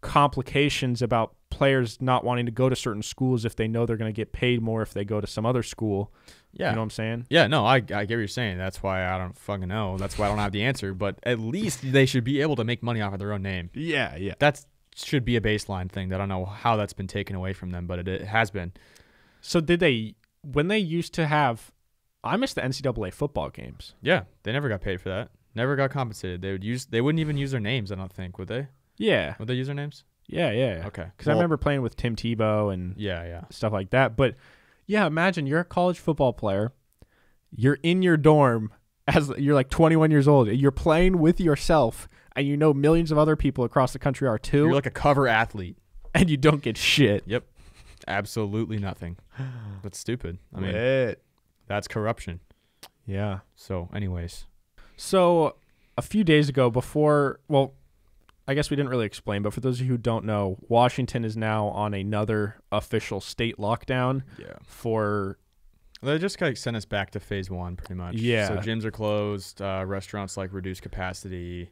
complications about players not wanting to go to certain schools if they know they're going to get paid more if they go to some other school. Yeah. You know what I'm saying? Yeah, no, I get what you're saying. That's why I don't fucking know. That's why I don't have the answer. But at least they should be able to make money off of their own name. Yeah, yeah. That's should be a baseline thing that I don't know how that's been taken away from them, but it has been. So when they used to have, I miss the NCAA football games. Yeah. They never got paid for that. Never got compensated. They wouldn't even use their names. I don't think, would they? Yeah. Would they use their names? Yeah. Yeah. Okay. Cause I remember playing with Tim Tebow and stuff like that. But yeah, imagine you're a college football player. You're in your dorm as you're like 21 years old. You're playing with yourself. And you know millions of other people across the country are too. You're like a cover athlete. And you don't get shit. Yep. Absolutely nothing. That's stupid. I mean, that's corruption. Yeah. So anyways. So a few days ago well, I guess we didn't really explain, but for those of you who don't know, Washington is now on another official state lockdown. Yeah. They just kind of sent us back to phase one pretty much. Yeah. So gyms are closed. Restaurants like reduced capacity.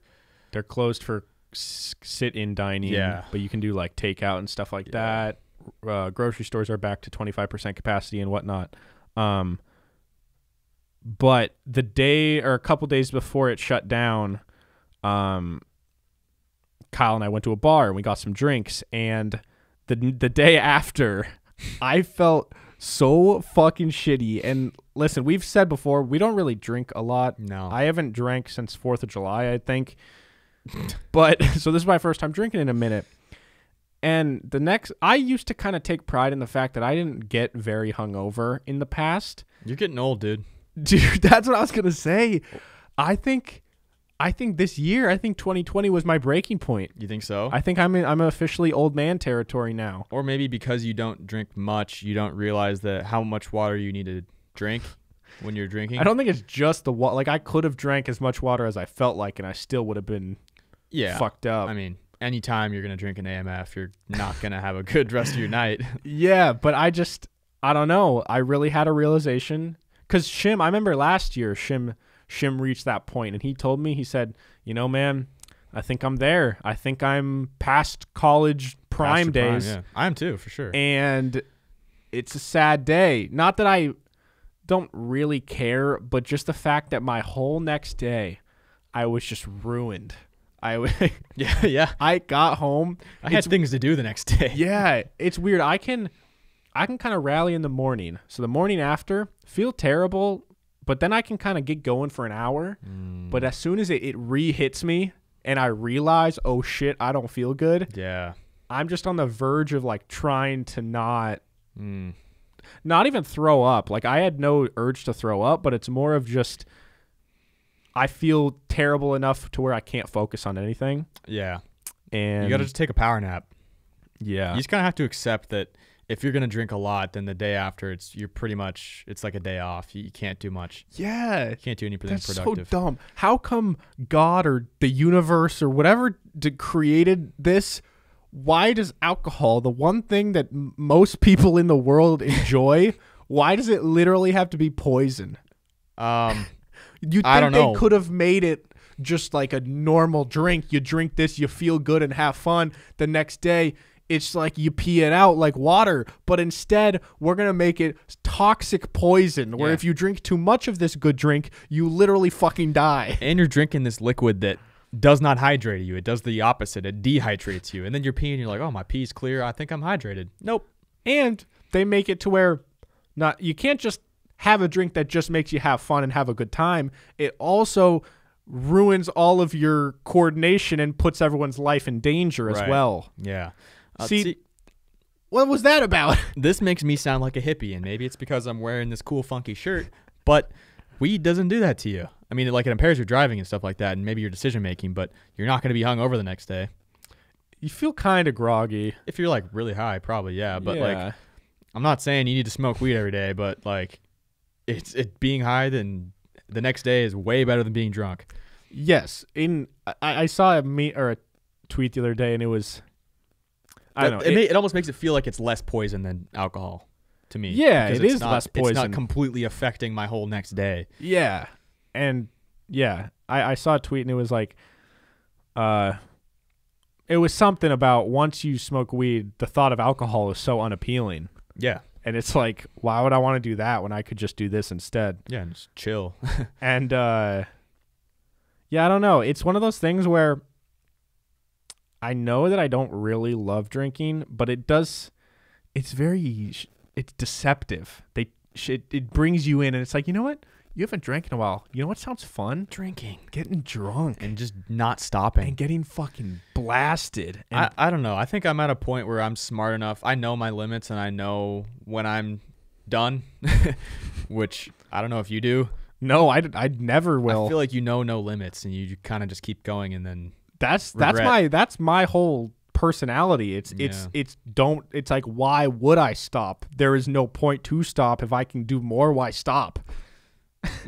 They're closed for sit-in dining, but you can do like takeout and stuff like that. Grocery stores are back to 25% capacity and whatnot. But the day or a couple days before it shut down, Kyle and I went to a bar and we got some drinks. And the day after, I felt so fucking shitty. And listen, we've said before, we don't really drink a lot. No, I haven't drank since 4th of July, I think. But so this is my first time drinking in a minute, and I used to kind of take pride in the fact that I didn't get very hungover in the past. You're getting old, dude. That's what I was gonna say. I think this year, I think 2020 was my breaking point. You think so? I think I'm officially old man territory now. Or maybe because you don't drink much, you don't realize that how much water you need to drink when you're drinking. I don't think it's just the water. Like I could have drank as much water as I felt like, and I still would have been fucked up. I mean, anytime you're going to drink an AMF, you're not going to have a good rest of your night. Yeah, but I just, I don't know. I really had a realization because Shim, I remember last year Shim reached that point and he told me, he said, you know, man, I think I'm there. I think I'm past college prime days. Yeah. I am too, for sure. And it's a sad day. Not that I don't really care, but just the fact that my whole next day, I was just ruined. I got home. I had things to do the next day. Yeah, it's weird. I can kind of rally in the morning. So the morning after, feel terrible, but then I can kind of get going for an hour. Mm. But as soon as it re-hits me and I realize, oh shit, I don't feel good. Yeah. I'm just on the verge of like trying to not even throw up. Like I had no urge to throw up, but it's more of just I feel terrible enough to where I can't focus on anything. Yeah. And you got to just take a power nap. Yeah. You just kind of have to accept that if you're going to drink a lot, then the day after it's like a day off. You can't do much. Yeah. You can't do anything productive. That's so dumb. How come God or the universe or whatever created this? Why does alcohol, the one thing that most people in the world enjoy, why does it literally have to be poison? I don't know. They could have made it just like a normal drink. You drink this, you feel good and have fun. The next day, it's like you pee it out like water. But instead, we're going to make it toxic poison where if you drink too much of this good drink, you literally fucking die. And you're drinking this liquid that does not hydrate you. It does the opposite. It dehydrates you. And then you're peeing. You're like, oh, my pee's clear. I think I'm hydrated. Nope. And they make it to where you can't just have a drink that just makes you have fun and have a good time. It also ruins all of your coordination and puts everyone's life in danger as well. Yeah. See, what was that about? This makes me sound like a hippie, and maybe it's because I'm wearing this cool, funky shirt, but weed doesn't do that to you. I mean, it impairs your driving and stuff like that, and maybe your decision-making, but you're not going to be hungover the next day. You feel kind of groggy. If you're, like, really high, probably, yeah. But, like, I'm not saying you need to smoke weed every day, but, like, It's being high then the next day is way better than being drunk. Yes. I saw a tweet the other day, and it was, I don't know. It almost makes it feel like it's less poison than alcohol to me. Yeah, it is less poison. It's not completely affecting my whole next day. Yeah. And yeah, I saw a tweet, and it was like, it was something about once you smoke weed, the thought of alcohol is so unappealing. Yeah. And it's like, why would I want to do that when I could just do this instead? Yeah, and just chill. And, yeah, I don't know. It's one of those things where I know that I don't really love drinking, but it's deceptive. It brings you in, and it's like, you know what? You haven't drank in a while. You know what sounds fun? Drinking. Getting drunk. And just not stopping. And getting fucking blasted. And I don't know. I think I'm at a point where I'm smart enough. I know my limits, and I know when I'm done, which I don't know if you do. No, I never will. I feel like you know no limits, and you kind of just keep going, and then that's my whole personality. It's like, why would I stop? There is no point to stop. If I can do more, why stop?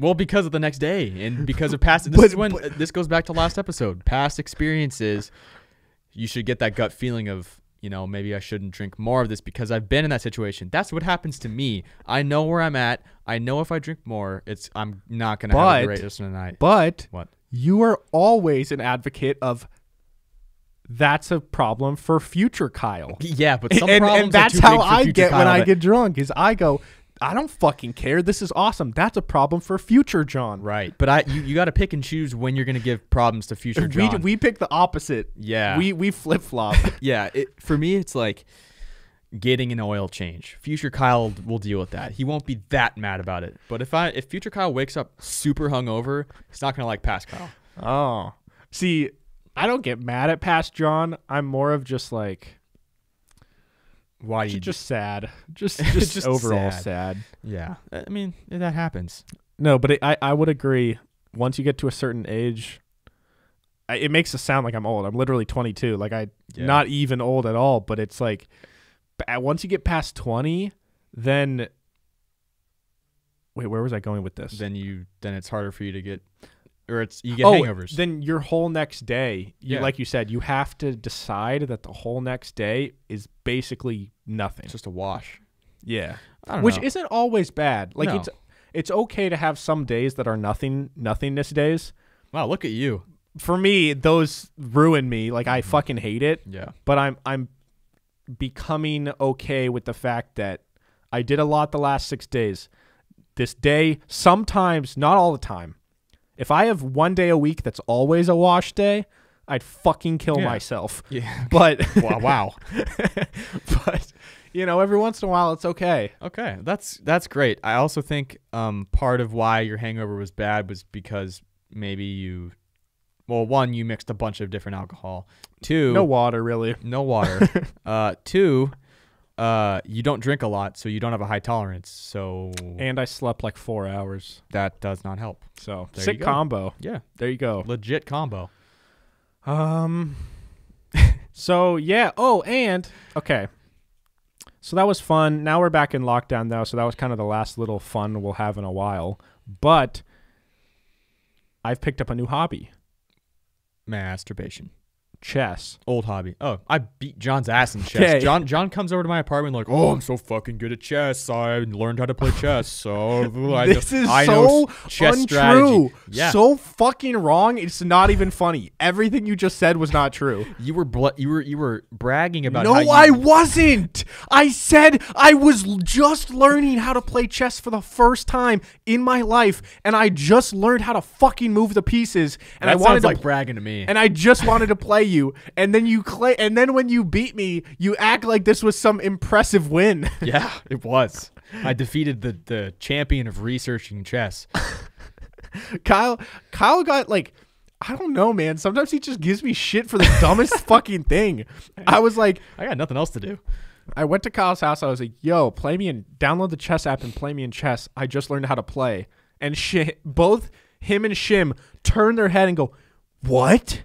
Well, because of the next day and because of past. This goes back to last episode. Past experiences, you should get that gut feeling of, you know, maybe I shouldn't drink more of this because I've been in that situation. That's what happens to me. I know where I'm at. I know if I drink more, I'm not going to have a great rest of the night. But what? You are always an advocate of that's a problem for future Kyle. Yeah, but some problems and that's are too how big for I future get Kyle when I get drunk is I go, I don't fucking care. This is awesome. That's a problem for future John. Right. But you got to pick and choose when you're going to give problems to future John. We pick the opposite. Yeah. We flip-flop. Yeah. For me, it's like getting an oil change. Future Kyle will deal with that. He won't be that mad about it. But if future Kyle wakes up super hungover, he's not going to like past Kyle. Oh. See, I don't get mad at past John. I'm more of just like, why you just sad, just overall sad. Yeah, I mean that happens. No, but I would agree. Once you get to a certain age, it makes it sound like I'm old. I'm literally 22. Like not even old at all. But it's like once you get past 20, then wait, where was I going with this? Then it's harder for you to get, or you get hangovers. Then your whole next day, like you said, you have to decide that the whole next day is basically nothing. It's just a wash. Yeah. Which isn't always bad. Like it's okay to have some days that are nothingness days. Wow, look at you. For me, those ruin me. Like I fucking hate it. Yeah. But I'm becoming okay with the fact that I did a lot the last 6 days. This day, sometimes, not all the time. If I have one day a week that's always a wash day, I'd fucking kill myself. Yeah. But wow. But you know, every once in a while, it's okay. Okay, that's great. I also think part of why your hangover was bad was because maybe you, well, one, you mixed a bunch of different alcohol. Two, no water really. No water. Two, you don't drink a lot, so you don't have a high tolerance. So and I slept like 4 hours. That does not help. So there sick combo. Yeah, there you go. Legit combo. So yeah. Oh, and okay. So that was fun. Now we're back in lockdown, though, so that was kind of the last little fun we'll have in a while. But I've picked up a new hobby. Masturbation. Chess. Old hobby. Oh, I beat John's ass in chess. Okay. John comes over to my apartment like, oh, I'm so fucking good at chess. I learned how to play chess. So I know chess untrue. Yeah. So fucking wrong. It's not even funny. Everything you just said was not true. You were bragging about. No, how you I wasn't. I said I was just learning how to play chess for the first time in my life, and I just learned how to fucking move the pieces. And that I wanted to like bragging to me. And I just wanted to play. You and then you claim, and then when you beat me, you act like this was some impressive win. Yeah, it was. I defeated the champion of researching chess. Kyle got like, I don't know, man. Sometimes he just gives me shit for the dumbest fucking thing. I was like, I got nothing else to do. I went to Kyle's house. I was like, yo, play me and download the chess app and play me in chess. I just learned how to play. And shit, both him and Shim turn their head and go, what?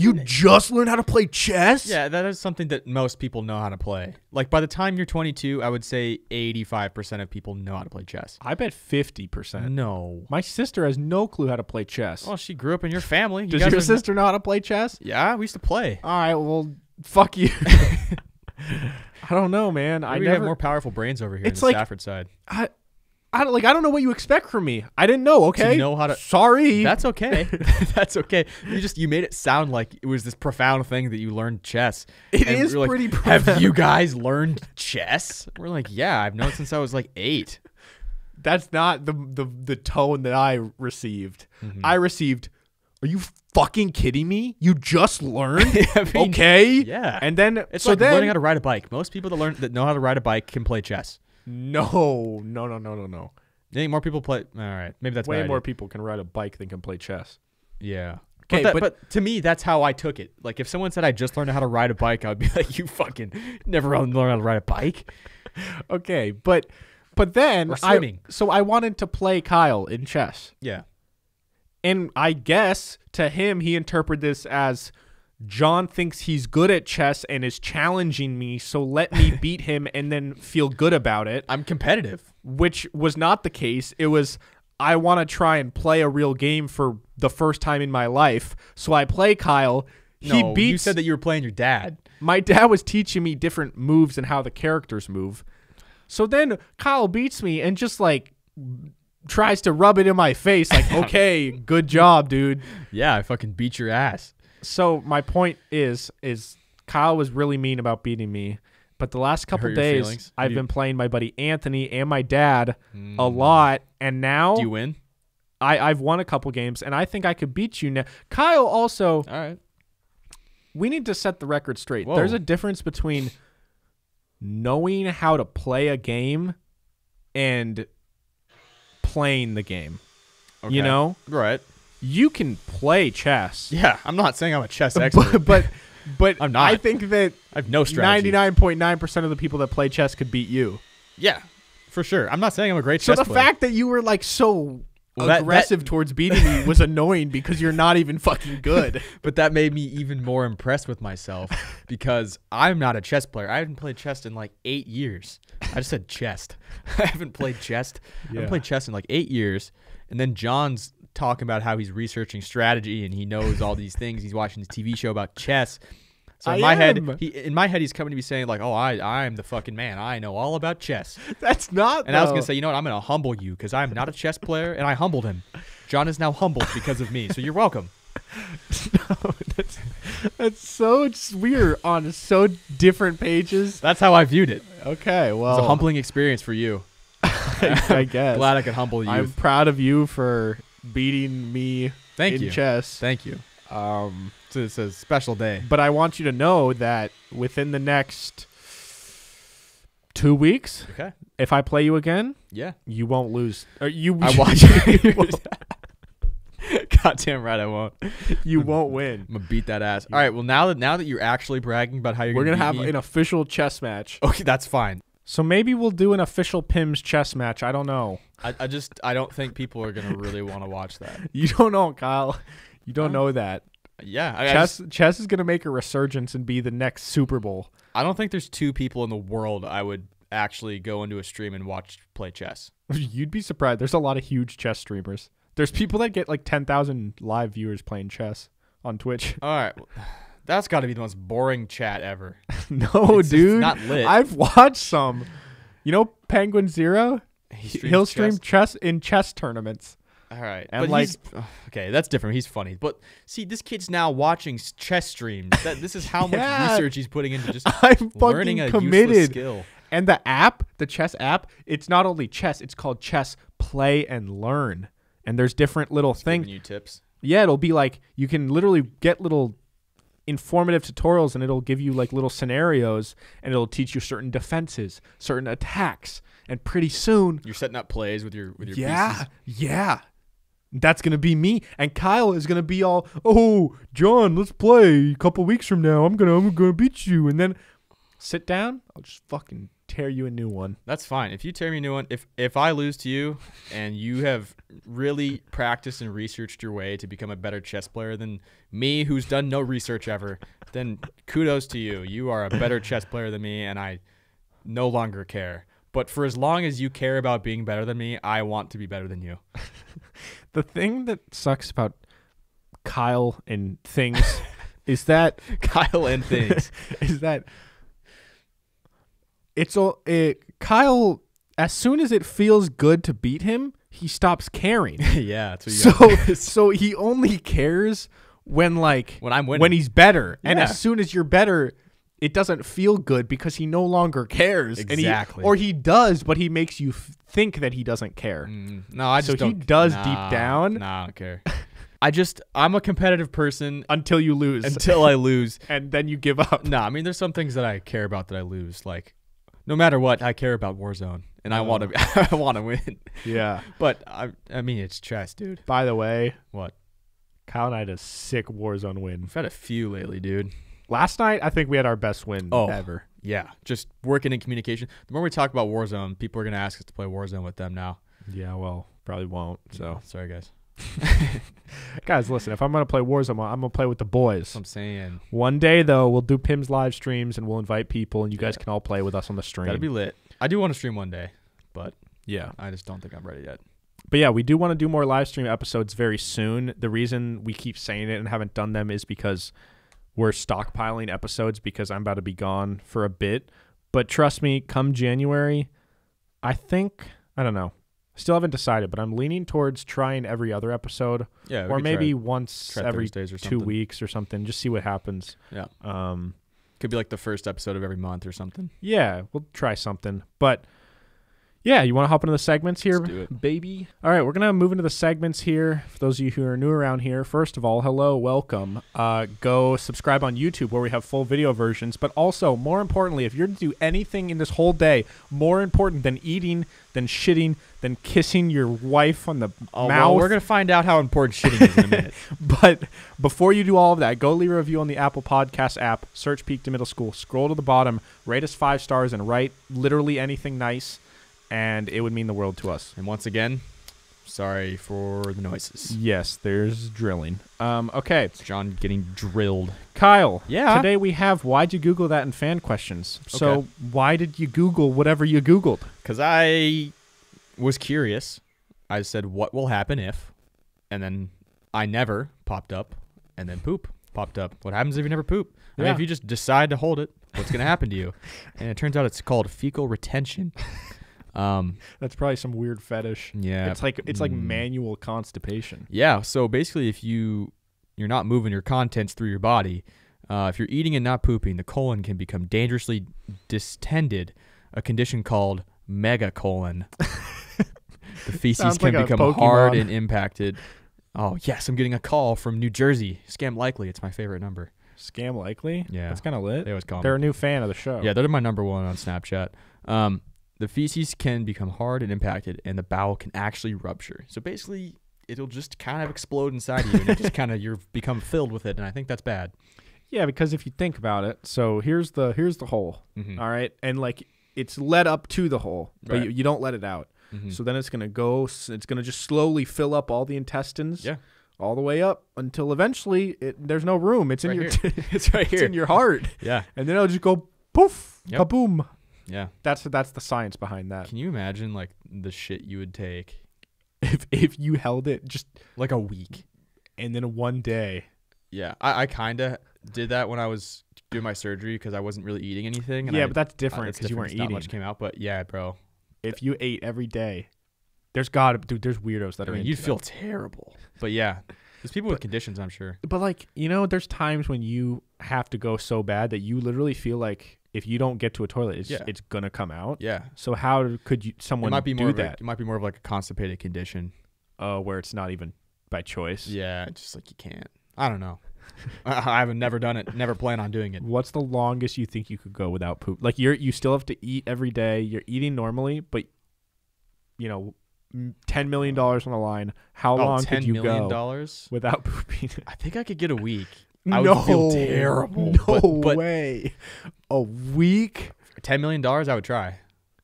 You just learned how to play chess? Yeah, that is something that most people know how to play. Like, by the time you're 22, I would say 85% of people know how to play chess. I bet 50%. No. My sister has no clue how to play chess. Well, she grew up in your family. You Does your sister know how to play chess? Yeah, we used to play. All right, well, fuck you. I don't know, man. Maybe we have more powerful brains over here on the Stafford side. I don't know what you expect from me. I didn't know. Okay, to know how to. Sorry, that's okay. That's okay. You made it sound like it was this profound thing that you learned chess. It is pretty profound. Have you guys learned chess? We're like, yeah, I've known since I was like 8. That's not the tone that I received. Mm-hmm. I received, are you fucking kidding me? You just learned? I mean, okay, yeah. And then it's like learning how to ride a bike. Most people that know how to ride a bike can play chess. No. You think more people play? All right, maybe that's way more people can ride a bike than can play chess. Yeah. Okay, but to me, that's how I took it. Like, if someone said I just learned how to ride a bike, I would be like, you fucking never learned how to ride a bike. Okay, but then I wanted to play Kyle in chess. Yeah. And I guess to him, he interpreted this as, John thinks he's good at chess and is challenging me, so let me beat him and then feel good about it. I'm competitive. Which was not the case. It was, I want to try and play a real game for the first time in my life. So I play Kyle. No, he beats. You said that you were playing your dad. My dad was teaching me different moves and how the characters move. So then Kyle beats me and just like tries to rub it in my face. Like, okay, good job, dude. Yeah, I fucking beat your ass. So my point is Kyle was really mean about beating me, but the last couple days I've been playing my buddy Anthony and my dad a lot, and now. Do you win? I've won a couple games, and I think I could beat you now. Kyle also. All right. We need to set the record straight. Whoa. There's a difference between knowing how to play a game and playing the game. Okay. You know? Right. You can play chess. Yeah, I'm not saying I'm a chess expert, but I'm not. I think that I have no strategy. 99.9% of the people that play chess could beat you. Yeah, for sure. I'm not saying I'm a great chess player. So the fact that you were like so aggressive towards beating me was annoying because you're not even fucking good. But that made me even more impressed with myself because I'm not a chess player. I haven't played chess in like 8 years. I just said chess. I haven't played chess. Yeah. I haven't played chess in like 8 years. And then John's talking about how he's researching strategy and he knows all these things. He's watching this TV show about chess. So in my head, he's coming to me saying like, "Oh, I'm the fucking man. I know all about chess." That's not. And though. I was gonna say, you know what? I'm gonna humble you because I'm not a chess player, and I humbled him. John is now humbled because of me. So you're welcome. No, that's so weird. On so different pages. That's how I viewed it. Okay, well, it's a humbling experience for you. I guess. Glad I could humble you. I'm proud of you for beating me in chess. Thank you. So it's a special day. But I want you to know that within the next 2 weeks, okay, if I play you again, yeah, you won't lose. Or you, I watch you. Goddamn right, I won't. You won't win. I'm gonna beat that ass. All right. Well, now that you're actually bragging about how you're, we're gonna have an official chess match. Okay, that's fine. So maybe we'll do an official Pims chess match. I don't know. I don't think people are gonna really want to watch that. You don't know, Kyle. You don't know that. Yeah, chess is gonna make a resurgence and be the next Super Bowl. I don't think there's two people in the world I would actually go into a stream and watch play chess. You'd be surprised. There's a lot of huge chess streamers. There's people that get like 10,000 live viewers playing chess on Twitch. All right, that's got to be the most boring chat ever. No, it's, dude, it's not lit. I've watched some. You know, Penguin Zero. He'll stream chess in chess tournaments. All right, and but like, okay, that's different. He's funny, but see, this kid's now watching chess streams. This is how much research he's putting into just learning a useless skill. And the app, the chess app, it's not only chess; it's called Chess Play and Learn. And there's different little things. New tips. Yeah, it'll be like you can literally get little informative tutorials, and it'll give you like little scenarios, and it'll teach you certain defenses, certain attacks, and pretty soon you're setting up plays with your pieces. Yeah. That's going to be me. And Kyle is going to be all, "Oh, John, let's play a couple weeks from now. I'm going to beat you." And then sit down. I'll just fucking tear you a new one. That's fine. If you tear me a new one, if I lose to you and you have really practiced and researched your way to become a better chess player than me, who's done no research ever, then kudos to you. You are a better chess player than me, and I no longer care. But for as long as you care about being better than me, I want to be better than you. The thing that sucks about Kyle and things is that Kyle, as soon as it feels good to beat him, he stops caring. Yeah, that's what you so he only cares when I'm winning, when he's better. Yeah. And as soon as you're better, it doesn't feel good because he no longer cares. Exactly. And he does, but he makes you think that he doesn't care. No, I just deep down. No, I don't care. I'm a competitive person. Until you lose. Until I lose. And then you give up. No, I mean, there's some things that I care about that I lose. Like, no matter what, I care about Warzone. And I want to win. Yeah. But, I mean, it's chess, dude. By the way. What? Kyle and I had a sick Warzone win. We've had a few lately, dude. Last night, I think we had our best win ever. Yeah, just working in communication. The more we talk about Warzone, people are going to ask us to play Warzone with them now. Yeah, well, probably won't. So sorry, guys. Guys, listen, if I'm going to play Warzone, I'm going to play with the boys. That's what I'm saying. One day, though, we'll do Pim's live streams, and we'll invite people, and you guys can all play with us on the stream. That'd be lit. I do want to stream one day, but yeah, I just don't think I'm ready yet. But yeah, we do want to do more live stream episodes very soon. The reason we keep saying it and haven't done them is because we're stockpiling episodes because I'm about to be gone for a bit. But trust me, come January, I don't know. Still haven't decided, but I'm leaning towards trying every other episode. Yeah, or maybe once every 2 weeks or something. Just see what happens. Yeah. Could be like the first episode of every month or something. Yeah, we'll try something. But yeah, you want to hop into the segments here, baby? All right, we're going to move into the segments here. For those of you who are new around here, first of all, hello, welcome. Go subscribe on YouTube where we have full video versions. But also, more importantly, if you're to do anything in this whole day, more important than eating, than shitting, than kissing your wife on the mouth. Well, we're going to find out how important shitting is in a minute. But before you do all of that, go leave a review on the Apple Podcast app, search Peaked in Middle School, scroll to the bottom, rate us 5 stars, and write literally anything nice. And it would mean the world to us. And once again, sorry for the noises. Yes, there's drilling. Okay. It's John getting drilled. Kyle. Yeah? Today we have Why'd You Google That and Fan Questions. Okay. So why did you Google whatever you Googled? Because I was curious. I said, what will happen if? And then I never popped up. And then poop popped up. What happens if you never poop? Yeah. I mean, if you just decide to hold it, what's going to happen to you? And it turns out it's called fecal retention. That's probably some weird fetish. Yeah. It's like manual constipation. Yeah. So basically, if you're not moving your contents through your body, if you're eating and not pooping, the colon can become dangerously distended, a condition called megacolon. The feces can become Pokemon. Hard and impacted. Oh, yes, I'm getting a call from New Jersey. Scam Likely. It's my favorite number. Scam Likely? Yeah. That's kind of lit. They always call me. They're a new fan of the show. Yeah, they're my number one on Snapchat. The feces can become hard and impacted, and the bowel can actually rupture. So basically, it'll just kind of explode inside you, and it just kind of, you've become filled with it, and I think that's bad. Yeah, because if you think about it, so here's the hole, all right? And, like, it's led up to the hole, but you don't let it out. So then it's going to go, it's going to just slowly fill up all the intestines all the way up until eventually there's no room. It's in your it's right here. It's in your heart. Yeah. And then it'll just go poof, kaboom. Yeah. That's the science behind that. Can you imagine like the shit you would take if you held it just like a week and then one day. Yeah. I kind of did that when I was doing my surgery because I wasn't really eating anything. And yeah, but that's different because you weren't eating. Not much came out, but yeah, bro. If you ate every day, there's got dude. There's weirdos that are. I mean, you'd feel terrible. But yeah, there's people with conditions, I'm sure. But like, you know, there's times when you have to go so bad that you literally feel like if you don't get to a toilet, it's gonna come out. Yeah. So how could someone do that? It might be more of like a constipated condition, where it's not even by choice. Yeah, just like you can't. I don't know. I've never done it. Never plan on doing it. What's the longest you think you could go without poop? Like you still have to eat every day. You're eating normally, but you know, $10 million on the line. How long could you go without pooping? I think I could get a week. I would feel terrible. No way. A week? $10 million? I would try.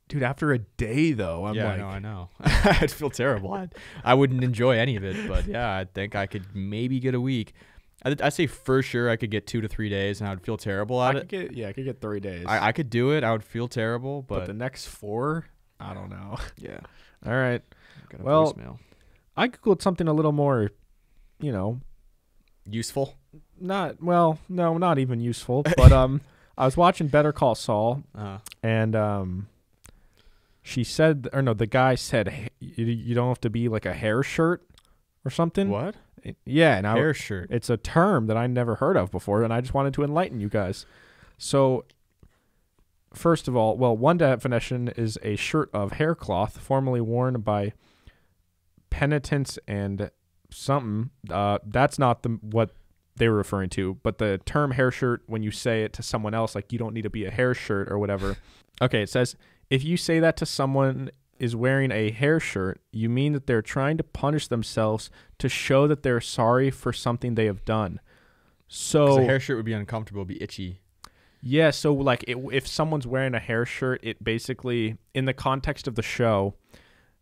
Dude, after a day though, I know. I'd feel terrible. I wouldn't enjoy any of it. But yeah, I think I could maybe get a week. I say for sure I could get 2 to 3 days, and I would feel terrible at it. I could get 3 days. I could do it. I would feel terrible, but the next 4, I don't know. Yeah. All right. Well, voicemail. I googled something a little more, you know, useful. Not even useful. But I was watching Better Call Saul, and she said, or no, the guy said, hey, you don't have to be like a hair shirt or something. What? Yeah, and hair shirt. It's a term that I never heard of before, and I just wanted to enlighten you guys. So, first of all, one definition is a shirt of hair cloth formerly worn by penitents and something. That's not what they were referring to, but the term hair shirt, when you say it to someone else, like you don't need to be a hair shirt or whatever. Okay, it says if you say that to someone is wearing a hair shirt, you mean that they're trying to punish themselves to show that they're sorry for something they have done. So a hair shirt would be uncomfortable, be itchy. Yeah, so like if someone's wearing a hair shirt, it basically, in the context of the show,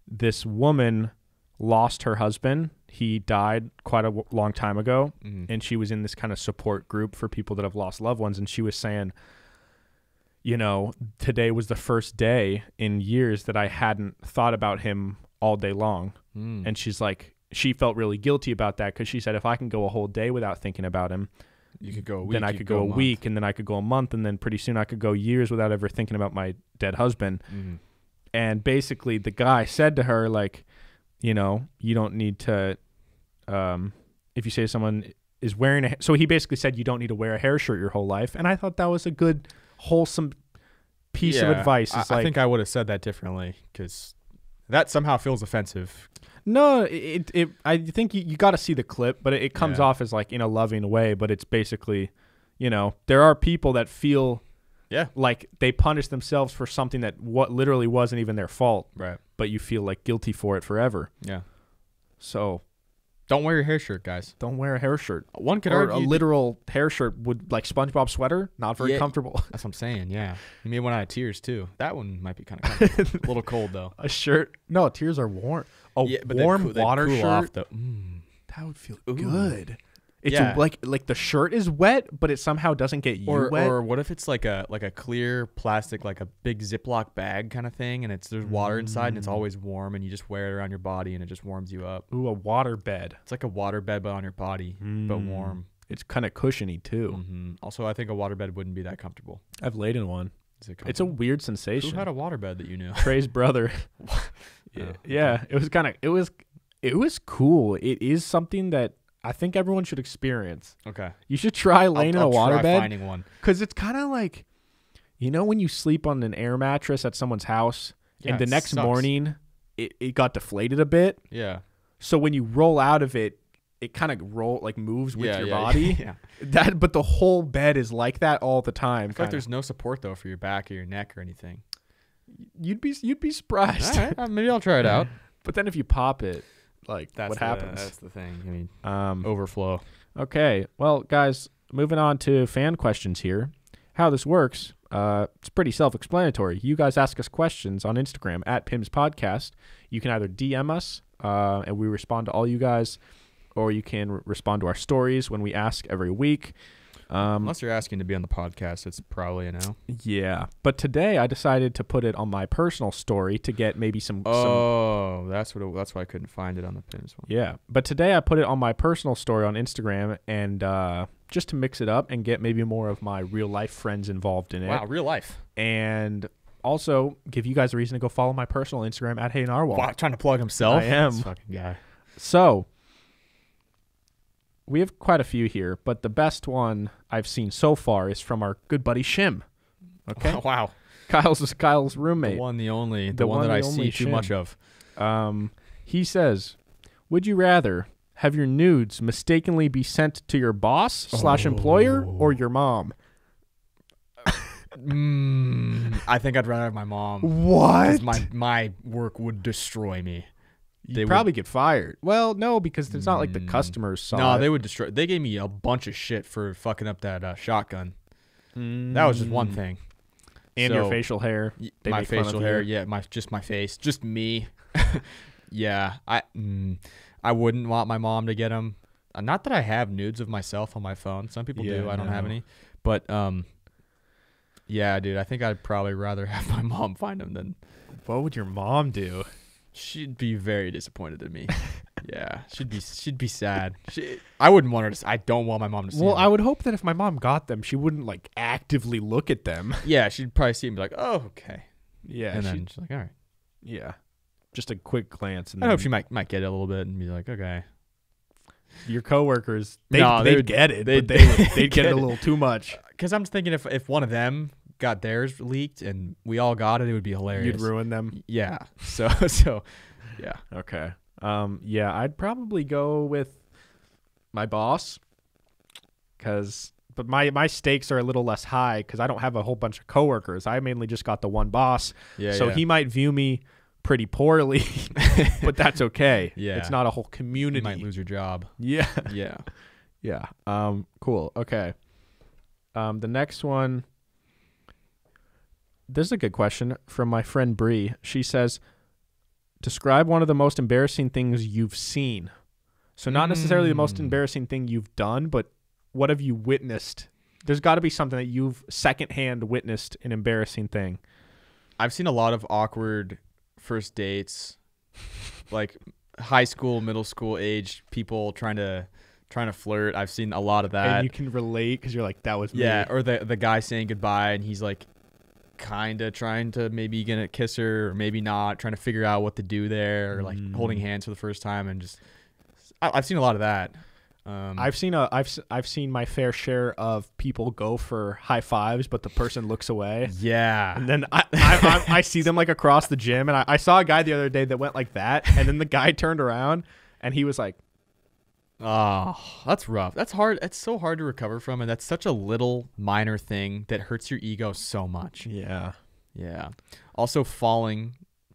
this woman lost her husband. He died quite a long time ago, and she was in this kind of support group for people that have lost loved ones, and she was saying, you know, today was the first day in years that I hadn't thought about him all day long. And she's like, she felt really guilty about that because she said, if I can go a whole day without thinking about him, you could go a week, then I could go a week, and then I could go a month, and then pretty soon I could go years without ever thinking about my dead husband. And basically the guy said to her, like, you know, you don't need to, if you say someone is wearing a, so he basically said you don't need to wear a hair shirt your whole life. And I thought that was a good, wholesome piece of advice. It's I think I would have said that differently because that somehow feels offensive. No, I think you got to see the clip, but it comes off as like in a loving way. But it's basically, you know, there are people that feel like they punish themselves for something that literally wasn't even their fault. Right. But you feel like guilty for it forever. Yeah. So don't wear your hair shirt, guys. Don't wear a hair shirt. One could argue a literal hair shirt would, like SpongeBob sweater, not very comfortable. That's what I'm saying, yeah. You may want to have tears, too. That one might be kind of comfortable. A little cold, though. A shirt? No, tears are warm. But warm water shirt? Off the, that would feel good. It's like the shirt is wet, but it somehow doesn't get wet. Or what if it's like a clear plastic, like a big Ziploc bag kind of thing, and there's water inside, and it's always warm, and you just wear it around your body, and it just warms you up. Ooh, a water bed. It's like a water bed, but on your body, but warm. it's kind of cushiony too. Mm-hmm. Also, I think a waterbed wouldn't be that comfortable. I've laid in one. It's a weird sensation. Who had a waterbed that you knew? Trey's brother. Yeah, it was kind of it was cool. It is something that I think everyone should experience. Okay, you should try laying in a waterbed. Finding one, because it's kind of like, you know, when you sleep on an air mattress at someone's house, and the next morning it got deflated a bit. Yeah. So when you roll out of it, it kind of moves with your body. Yeah. But the whole bed is like that all the time. I feel like there's no support though for your back or your neck or anything. You'd be surprised. All right, maybe I'll try it out. But then if you pop it, like that's what happens. That's the thing. I mean, overflow. Okay, well, guys, moving on to fan questions here. How this works, it's pretty self-explanatory. You guys ask us questions on Instagram at Pims Podcast. You can either DM us and we respond to all you guys. Or you can respond to our stories when we ask every week. Unless you're asking to be on the podcast, it's probably a no. Yeah. But today I decided to put it on my personal story to get maybe some... Oh, that's why I couldn't find it on the Pims one. Yeah. But today I put it on my personal story on Instagram and just to mix it up and get maybe more of my real-life friends involved in it. Wow, real life. And... also, give you guys a reason to go follow my personal Instagram at Hey Narwhal. Wow, trying to plug himself. I am. This fucking guy. So, we have quite a few here, but the best one I've seen so far is from our good buddy Shim. Okay. Wow. Kyle's roommate. The one, the only. The one that I see too much of. He says, would you rather have your nudes mistakenly be sent to your boss / employer or your mom? I think I'd rather have my mom. What? My work would destroy me. They probably get fired. Well, no, because it's not like the customers saw it. They would destroy. They gave me a bunch of shit for fucking up that shotgun. That was just one thing. And your facial hair. My facial hair. Yeah, just my face. Just me. Yeah. I wouldn't want my mom to get them. Not that I have nudes of myself on my phone. Some people do. I don't have any. But... yeah, dude, I think I'd probably rather have my mom find him than... What would your mom do? She'd be very disappointed in me. Yeah, she'd be sad. I wouldn't want her to... I don't want my mom to see them. I would hope that if my mom got them, she wouldn't, like, actively look at them. Yeah, she'd probably see them and be like, oh, okay. Yeah. And then she's like, all right. Yeah. Just a quick glance. And I hope she might get it a little bit and be like, okay. Your coworkers, they'd get it. They'd get it a little too much. Because I'm thinking if one of them... got theirs leaked and we all got it would be hilarious. You'd ruin them. Yeah. So yeah. Okay. Yeah, I'd probably go with my boss but my stakes are a little less high because I don't have a whole bunch of coworkers. I mainly just got the one boss. Yeah. So he might view me pretty poorly, but that's okay. Yeah. It's not a whole community. You might lose your job. Yeah. Yeah. Yeah. Cool. Okay. The next one. This is a good question from my friend Bree. She says, describe one of the most embarrassing things you've seen. So not necessarily the most embarrassing thing you've done, but what have you witnessed? There's got to be something that you've secondhand witnessed, an embarrassing thing. I've seen a lot of awkward first dates, like high school, middle school age people trying to flirt. I've seen a lot of that. And you can relate because you're like, that was me. Yeah, or the guy saying goodbye and he's like, kind of trying to maybe gonna kiss her or maybe not, trying to figure out what to do there, or like holding hands for the first time, and just I've seen a lot of that. I've seen my fair share of people go for high fives, but the person looks away. Yeah, and then I see them like across the gym, and I saw a guy the other day that went like that, and then the guy turned around and he was like, "Oh, that's rough. That's hard. That's so hard to recover from, and that's such a little minor thing that hurts your ego so much." Yeah, yeah. Also,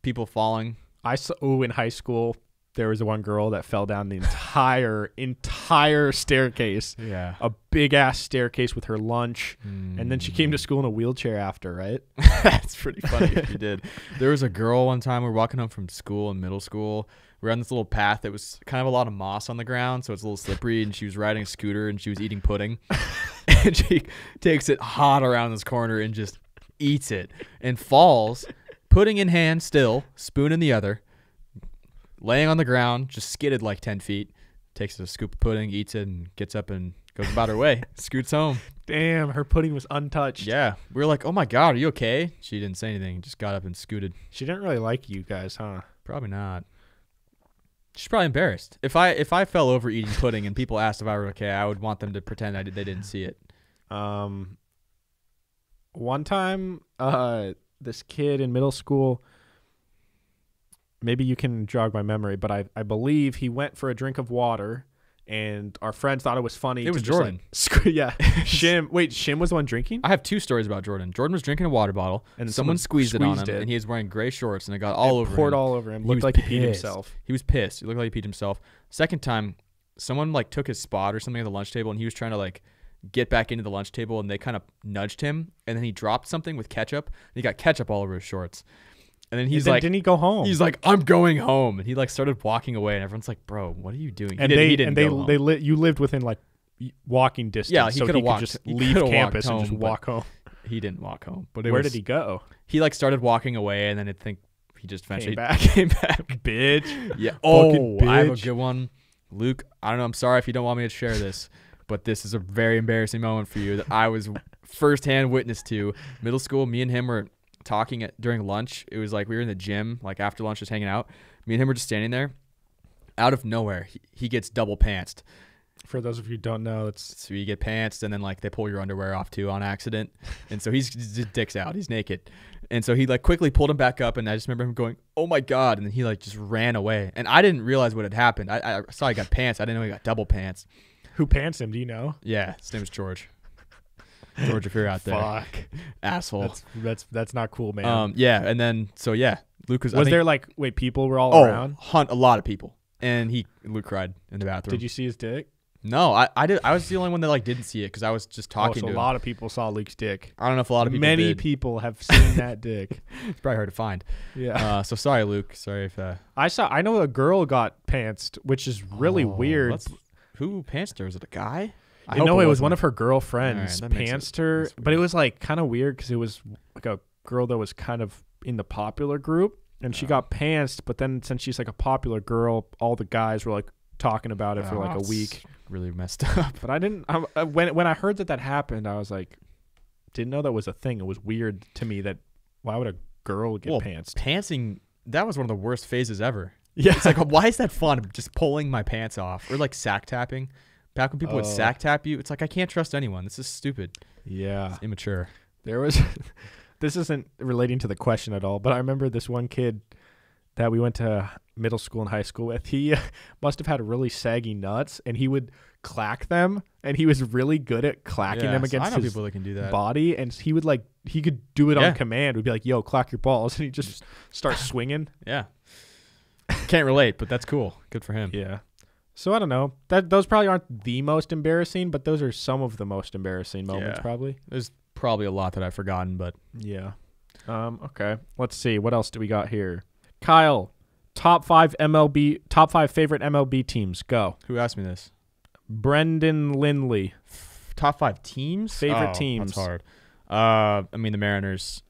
people falling. I saw. Oh, in high school, there was one girl that fell down the entire staircase. Yeah, a big ass staircase with her lunch, and then she came to school in a wheelchair after. Right? That's pretty funny if you did. There was a girl one time we were walking home from school in middle school. We're on this little path that was kind of a lot of moss on the ground, so it's a little slippery, and she was riding a scooter and she was eating pudding. And she takes it hot around this corner and just eats it and falls, pudding in hand still, spoon in the other, laying on the ground, just skidded like 10 feet, takes a scoop of pudding, eats it, and gets up and goes about her way, scoots home. Damn, her pudding was untouched. Yeah. We were like, oh my God, are you okay? She didn't say anything, just got up and scooted. She didn't really like you guys, huh? Probably not. She's probably embarrassed. If I fell over eating pudding and people asked if I were okay, I would want them to pretend they didn't see it. One time, this kid in middle school, maybe you can jog my memory, but I believe he went for a drink of water, and our friends thought it was funny. It was Jordan. Like, yeah. Shim. Wait, Shim was the one drinking? I have two stories about Jordan. Jordan was drinking a water bottle, and someone squeezed it on him, and he was wearing gray shorts, and it got all over him. Poured all over him. Looked like he peed himself. He was pissed. He looked like he peed himself. Second time, someone like took his spot or something at the lunch table, and he was trying to like get back into the lunch table, and they kind of nudged him, and then he dropped something with ketchup, and he got ketchup all over his shorts. And then he's like, didn't he go home? He's like, I'm going home. And he like started walking away, and everyone's like, bro, what are you doing? And you lived within like walking distance. Yeah, he could have just leave campus and just walk home. He didn't walk home. But where did he go? He like started walking away, and then I think he just eventually came back. Bitch. Yeah. Oh, bitch. I have a good one. Luke, I don't know. I'm sorry if you don't want me to share this, but this is a very embarrassing moment for you that I was firsthand witness to. Middle school, me and him were talking during lunch. It was like we were in the gym, like after lunch, just hanging out. Me and him were just standing there. Out of nowhere, he gets double pantsed. For those of you who don't know, so you get pantsed, and then like they pull your underwear off too on accident. And so he's just dicks out. He's naked. And so he like quickly pulled him back up, and I just remember him going, oh my God. And then he like just ran away. And I didn't realize what had happened. I saw he got pantsed. I didn't know he got double pantsed. Who pants him? Do you know? Yeah, his name is George. George, if you're out there, fuck, asshole. That's not cool, man. Yeah, and then so yeah, Luke was. Was there like people were all around? A lot of people, and Luke cried in the bathroom. Did you see his dick? No, I did. I was the only one that like didn't see it because I was just talking. So to a lot of people saw Luke's dick. I don't know if a lot of people. Many people have seen that dick. It's probably hard to find. Yeah. So sorry, Luke. Sorry if I saw. I know a girl got pantsed, which is really weird. Who pantsed her? Is it a guy? I know it was one of her girlfriends pantsed her, but it was like kind of weird because it was like a girl that was kind of in the popular group, and she got pantsed. But then since she's like a popular girl, all the guys were like talking about it for like a week. Really messed up. But I didn't. When I heard that happened, I was like, didn't know that was a thing. It was weird to me that why would a girl get pantsed? Pantsing, that was one of the worst phases ever. Yeah, it's like why is that fun? Just pulling my pants off or like sack tapping. Back when people would sack tap you, it's like, I can't trust anyone. This is stupid. Yeah. It's immature. There was, this isn't relating to the question at all, but I remember this one kid that we went to middle school and high school with. He must have had really saggy nuts, and he would clack them, and he was really good at clacking them against his people that can do that. Body, and he would like, he could do it on command. We'd be like, yo, clack your balls, and he'd just start swinging. Yeah. Can't relate, but that's cool. Good for him. Yeah. So I don't know. Those probably aren't the most embarrassing, but those are some of the most embarrassing moments probably. There's probably a lot that I've forgotten, but yeah. Okay. Let's see. What else do we got here? Kyle, top 5 favorite MLB teams. Go. Who asked me this? Brendan Lindley. Top 5 teams? Favorite teams. That's hard. I mean the Mariners.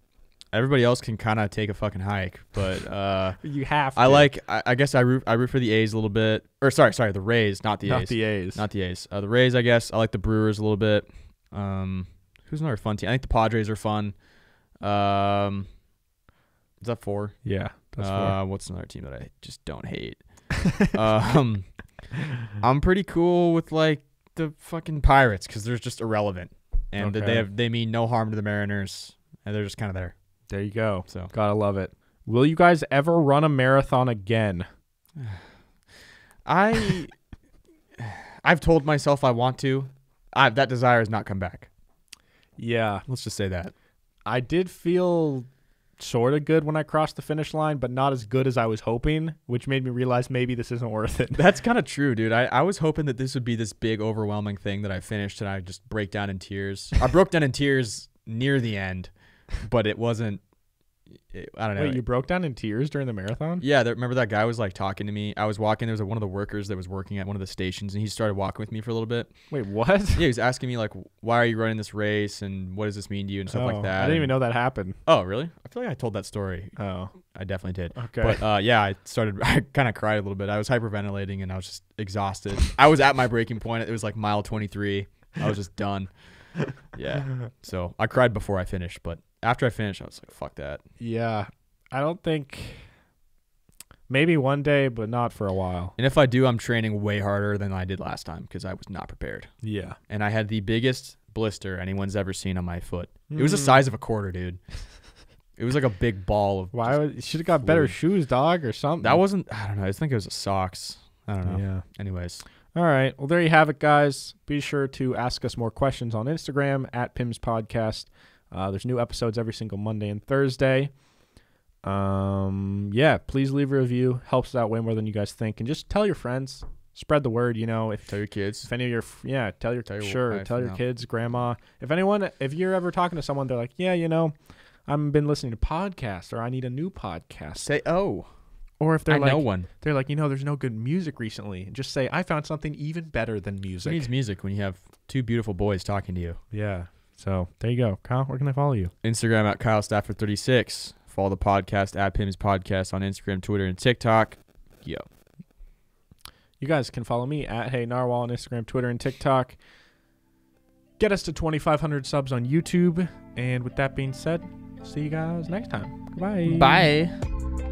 Everybody else can kind of take a fucking hike, but you have to. I guess I root for the A's a little bit. Or sorry, the Rays, not the A's. The Rays, I guess. I like the Brewers a little bit. Who's another fun team? I think the Padres are fun. Is that 4? Yeah, that's 4. What's another team that I just don't hate? I'm pretty cool with like the fucking Pirates because they're just irrelevant and they mean no harm to the Mariners and they're just kind of there. There you go. So gotta love it. Will you guys ever run a marathon again? I've told myself I want to. That desire has not come back. Yeah, let's just say that. I did feel sort of good when I crossed the finish line, but not as good as I was hoping, which made me realize maybe this isn't worth it. That's kind of true, dude. I was hoping that this would be this big, overwhelming thing that I finished and I just break down in tears. I broke down in tears near the end. But it wasn't. I don't know. Wait, you broke down in tears during the marathon? Yeah, remember that guy was like talking to me. I was walking. There was one of the workers that was working at one of the stations, and he started walking with me for a little bit. Wait, what? Yeah, he was asking me like, "Why are you running this race? And what does this mean to you?" and stuff like that. I didn't even know that happened. Oh, really? I feel like I told that story. Oh, I definitely did. Okay, but yeah, I kind of cried a little bit. I was hyperventilating, and I was just exhausted. I was at my breaking point. It was like mile 23. I was just done. Yeah. So I cried before I finished, but after I finished, I was like, fuck that. Yeah. I don't think... Maybe one day, but not for a while. And if I do, I'm training way harder than I did last time because I was not prepared. Yeah. And I had the biggest blister anyone's ever seen on my foot. Mm. It was the size of a quarter, dude. It was like a big ball of... Why would, you should have got fluid. Better shoes, dog, or something. That wasn't... I don't know. I think it was the socks. I don't know. Yeah. Anyways. All right. Well, there you have it, guys. Be sure to ask us more questions on Instagram, @PimsPodcast. There's new episodes every single Monday and Thursday. Yeah, please leave a review. Helps out way more than you guys think. And just tell your friends, spread the word. You know, if tell your kids, if any of your tell your kids, grandma, if anyone, if you're ever talking to someone, they're like, yeah, you know, I've been listening to podcasts, or I need a new podcast. Say oh, or if they're they're like, you know, there's no good music recently. Just say I found something even better than music. Who needs music when you have two beautiful boys talking to you? Yeah. So there you go, Kyle. Where can they follow you? Instagram @KyleStafford36. Follow the podcast @PimsPodcast on Instagram, Twitter, and TikTok. Yo. You guys can follow me @HeyNarwhal on Instagram, Twitter, and TikTok. Get us to 2,500 subs on YouTube. And with that being said, see you guys next time. Goodbye. Bye.